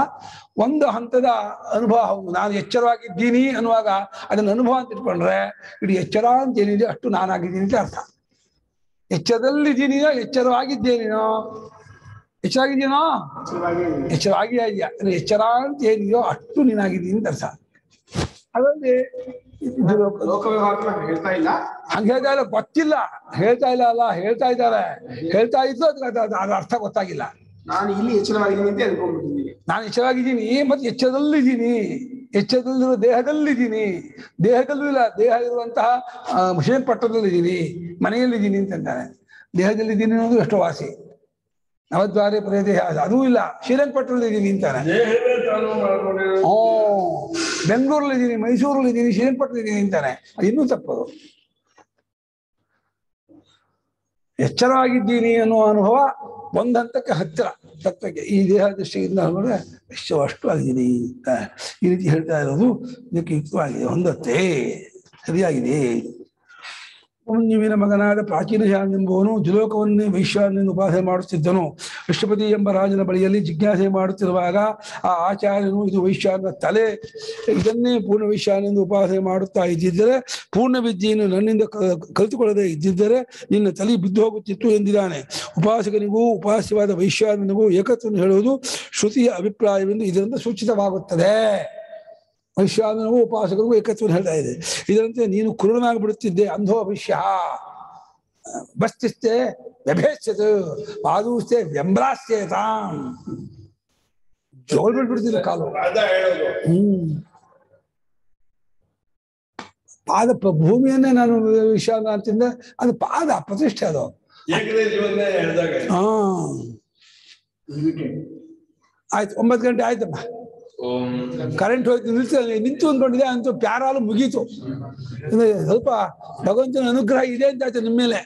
ಒಂದು ಹಂತದ ಅನುಭವ ಹೌದು ನಾನು ಎಚ್ಚರವಾಗಿದ್ದೀನಿ ಅನ್ನುವಾಗ ಅದನ್ನು ಅನುಭವ ಅಂತ ಇಟ್ಕೊಂಡ್ರೆ ಇಡೀ ಎಚ್ಚರ ಅಂತ ಏನಿದೆ ಅಷ್ಟು ನಾನಾಗಿದ್ದೀನಿ ಅಂತ ಅರ್ಥ ಎಚ್ಚರದಲ್ಲಿದ್ದೀನಿಯೋ ಎಚ್ಚರವಾಗಿದ್ದೇನೇನೋ ಎಚ್ಚರಾಗಿದ್ದೀನೋ ಎಚ್ಚರವಾಗಿಯೇ ಇದೆಯಾ ಎಚ್ಚರ ಅಂತ ಏನಿದೆಯೋ ಅಷ್ಟು ನೀನಾಗಿದ್ದೀನಿ ಅಂತ ಅರ್ಥ ಅದರಲ್ಲಿ ಹೇಳ್ತಾ ಇಲ್ಲ ಹಂಗೆ ಹೇಳ್ತಾ ಇಲ್ಲ ಗೊತ್ತಿಲ್ಲ ಹೇಳ್ತಾ ಇಲ್ಲ ಅಲ್ಲ ಹೇಳ್ತಾ ಇದ್ದಾರೆ ಹೇಳ್ತಾ ಇದ್ದು ಅದ್ರ ಅರ್ಥ ಗೊತ್ತಾಗಿಲ್ಲ ನಾನು ಇಲ್ಲಿ ಎಚ್ಚರವಾಗಿದ್ದೀನಿ ಅಂತ ಅನ್ಕೊಂಡ್ಬಿಟ್ಟಿದ್ದೀನಿ ನಾನು ಎಚ್ಚರವಾಗಿದ್ದೀನಿ ಮತ್ತೆ ಎಚ್ಚರದಲ್ಲಿದ್ದೀನಿ ಎಚ್ಚರದಲ್ಲಿರೋ ದೇಹದಲ್ಲಿದ್ದೀನಿ ದೇಹದಲ್ಲೂ ಇಲ್ಲ ದೇಹ ಇರುವಂತಹ ವಿಷಯಪಟ್ಟದಲ್ಲಿದ್ದೀನಿ ಮನೆಯಲ್ಲಿದ್ದೀನಿ ಅಂತಂತಾರೆ ದೇಹದಲ್ಲಿದ್ದೀನಿ ಅನ್ನೋದು ಎಷ್ಟು ವಾಸಿ ನವದ್ವಾರೆ ಪ್ರದೇಹ ಅದೂ ಇಲ್ಲ ಶ್ರೀರಂಗಪಟ್ಟಣದಲ್ಲಿದ್ದೀನಿ ಅಂತಾನೆ ಓ ಬೆಂಗಳೂರಲ್ಲಿದ್ದೀನಿ ಮೈಸೂರಲ್ಲಿದ್ದೀನಿ ಶ್ರೀರಂಗಪಟ್ಟಣದಲ್ಲಿದ್ದೀನಿ ಅಂತಾನೆ ಅದು ಇನ್ನೂ ತಪ್ಪದು ಎಚ್ಚರವಾಗಿದ್ದೀನಿ ಅನ್ನೋ ಅನುಭವ ಒಂದು ಹಂತಕ್ಕೆ ಹತ್ತಿರ ತತ್ವಕ್ಕೆ ಈ ದೇಹ ದೃಷ್ಟಿಯಿಂದ ನೋಡಿದ್ರೆ ಎಷ್ಟು ಅಷ್ಟು ಆಗಿದೆ ಅಂತ ಈ ರೀತಿ ಹೇಳ್ತಾ ಇರೋದು ಇದಕ್ಕೆ ಯುಕ್ತವಾಗಿದೆ ಹೊಂದತ್ತೆ ಸರಿಯಾಗಿದೆ ಉಪಮನ್ಯುವಿನ ಮಗನಾದ ಪ್ರಾಚೀನ ಶಾಲೆಂಬುವನು ದ್ವಿಲೋಕವನ್ನೇ ವೈಶ್ವಾನರನ್ನು ಉಪಾಸನೆ ಮಾಡುತ್ತಿದ್ದನು ವಿಷ್ಣುಪತಿ ಎಂಬ ರಾಜನ ಬಳಿಯಲ್ಲಿ ಜಿಜ್ಞಾಸೆ ಮಾಡುತ್ತಿರುವಾಗ ಆ ಆಚಾರ್ಯನು ಇದು ವೈಶ್ವಾನರ ತಲೆ ಇದನ್ನೇ ಪೂರ್ಣ ವೈಶ್ವಾನರನ್ನು ಉಪಾಸನೆ ಮಾಡುತ್ತಾ ಇದ್ದಿದ್ದರೆ ಪೂರ್ಣ ವಿದ್ಯೆಯನ್ನು ನನ್ನಿಂದ ಕಲಿತುಕೊಳ್ಳದೆ ಇದ್ದಿದ್ದರೆ ನಿನ್ನ ತಲೆ ಬಿದ್ದು ಹೋಗುತ್ತಿತ್ತು ಎಂದಿದ್ದಾನೆ ಉಪಾಸಕನಿಗೂ ಉಪಾಸ್ಯವಾದ ವೈಶ್ವಾನನಿಗೂ ಏಕತ್ವವನ್ನು ಹೇಳುವುದು ಶ್ರುತಿಯ ಅಭಿಪ್ರಾಯವೆಂದು ಇದರಿಂದ ಸೂಚಿತವಾಗುತ್ತದೆ ವೈಶ್ವಾನರಿಗೂ ಉಪಾಸಕರಿಗೂ ಏಕತ್ವವನ್ನು ಹೇಳ್ತಾ ಇದೆ ಇದರಂತೆ ನೀನು ಕುರುಡನಾಗಿ ಬಿಡುತ್ತಿದ್ದೆ ಅಂಧೋ ಭವಿಷ್ಯ ಬಸ್ತಿಷ್ಟೇ ವ್ಯಭೇತ್ಸತ್ ಪಾದೂಷ್ಟೇ ವ್ಯಂಬ್ರಾಸ್ತೆ ತಾಮ್ ಜೋಲ್ ಬಿಡ್ಬಿಡ್ತಿದ್ದ ಕಾಲು ಪಾದ ಭೂಮಿಯನ್ನೇ ನಾನು ವಿಶ್ವಾನ ಅಂತಿದ್ದೆ ಅದು ಪಾದ ಪ್ರತಿಷ್ಠೆ ಅದು ಆಯ್ತು 9 ಗಂಟೆ ಆಯ್ತಮ್ಮ ಕರೆಂಟ್ ಹೋಯ್ತು ನಿಂತು ಅಂದ್ಕೊಂಡಿದೆ ಅಂತೂ ಪ್ಯಾರಾಲು ಮುಗೀತು ಸ್ವಲ್ಪ ಭಗವಂತನ ಅನುಗ್ರಹ ಇದೆ ಅಂತ ಆಯ್ತು ನಿಮ್ಮ ಮೇಲೆ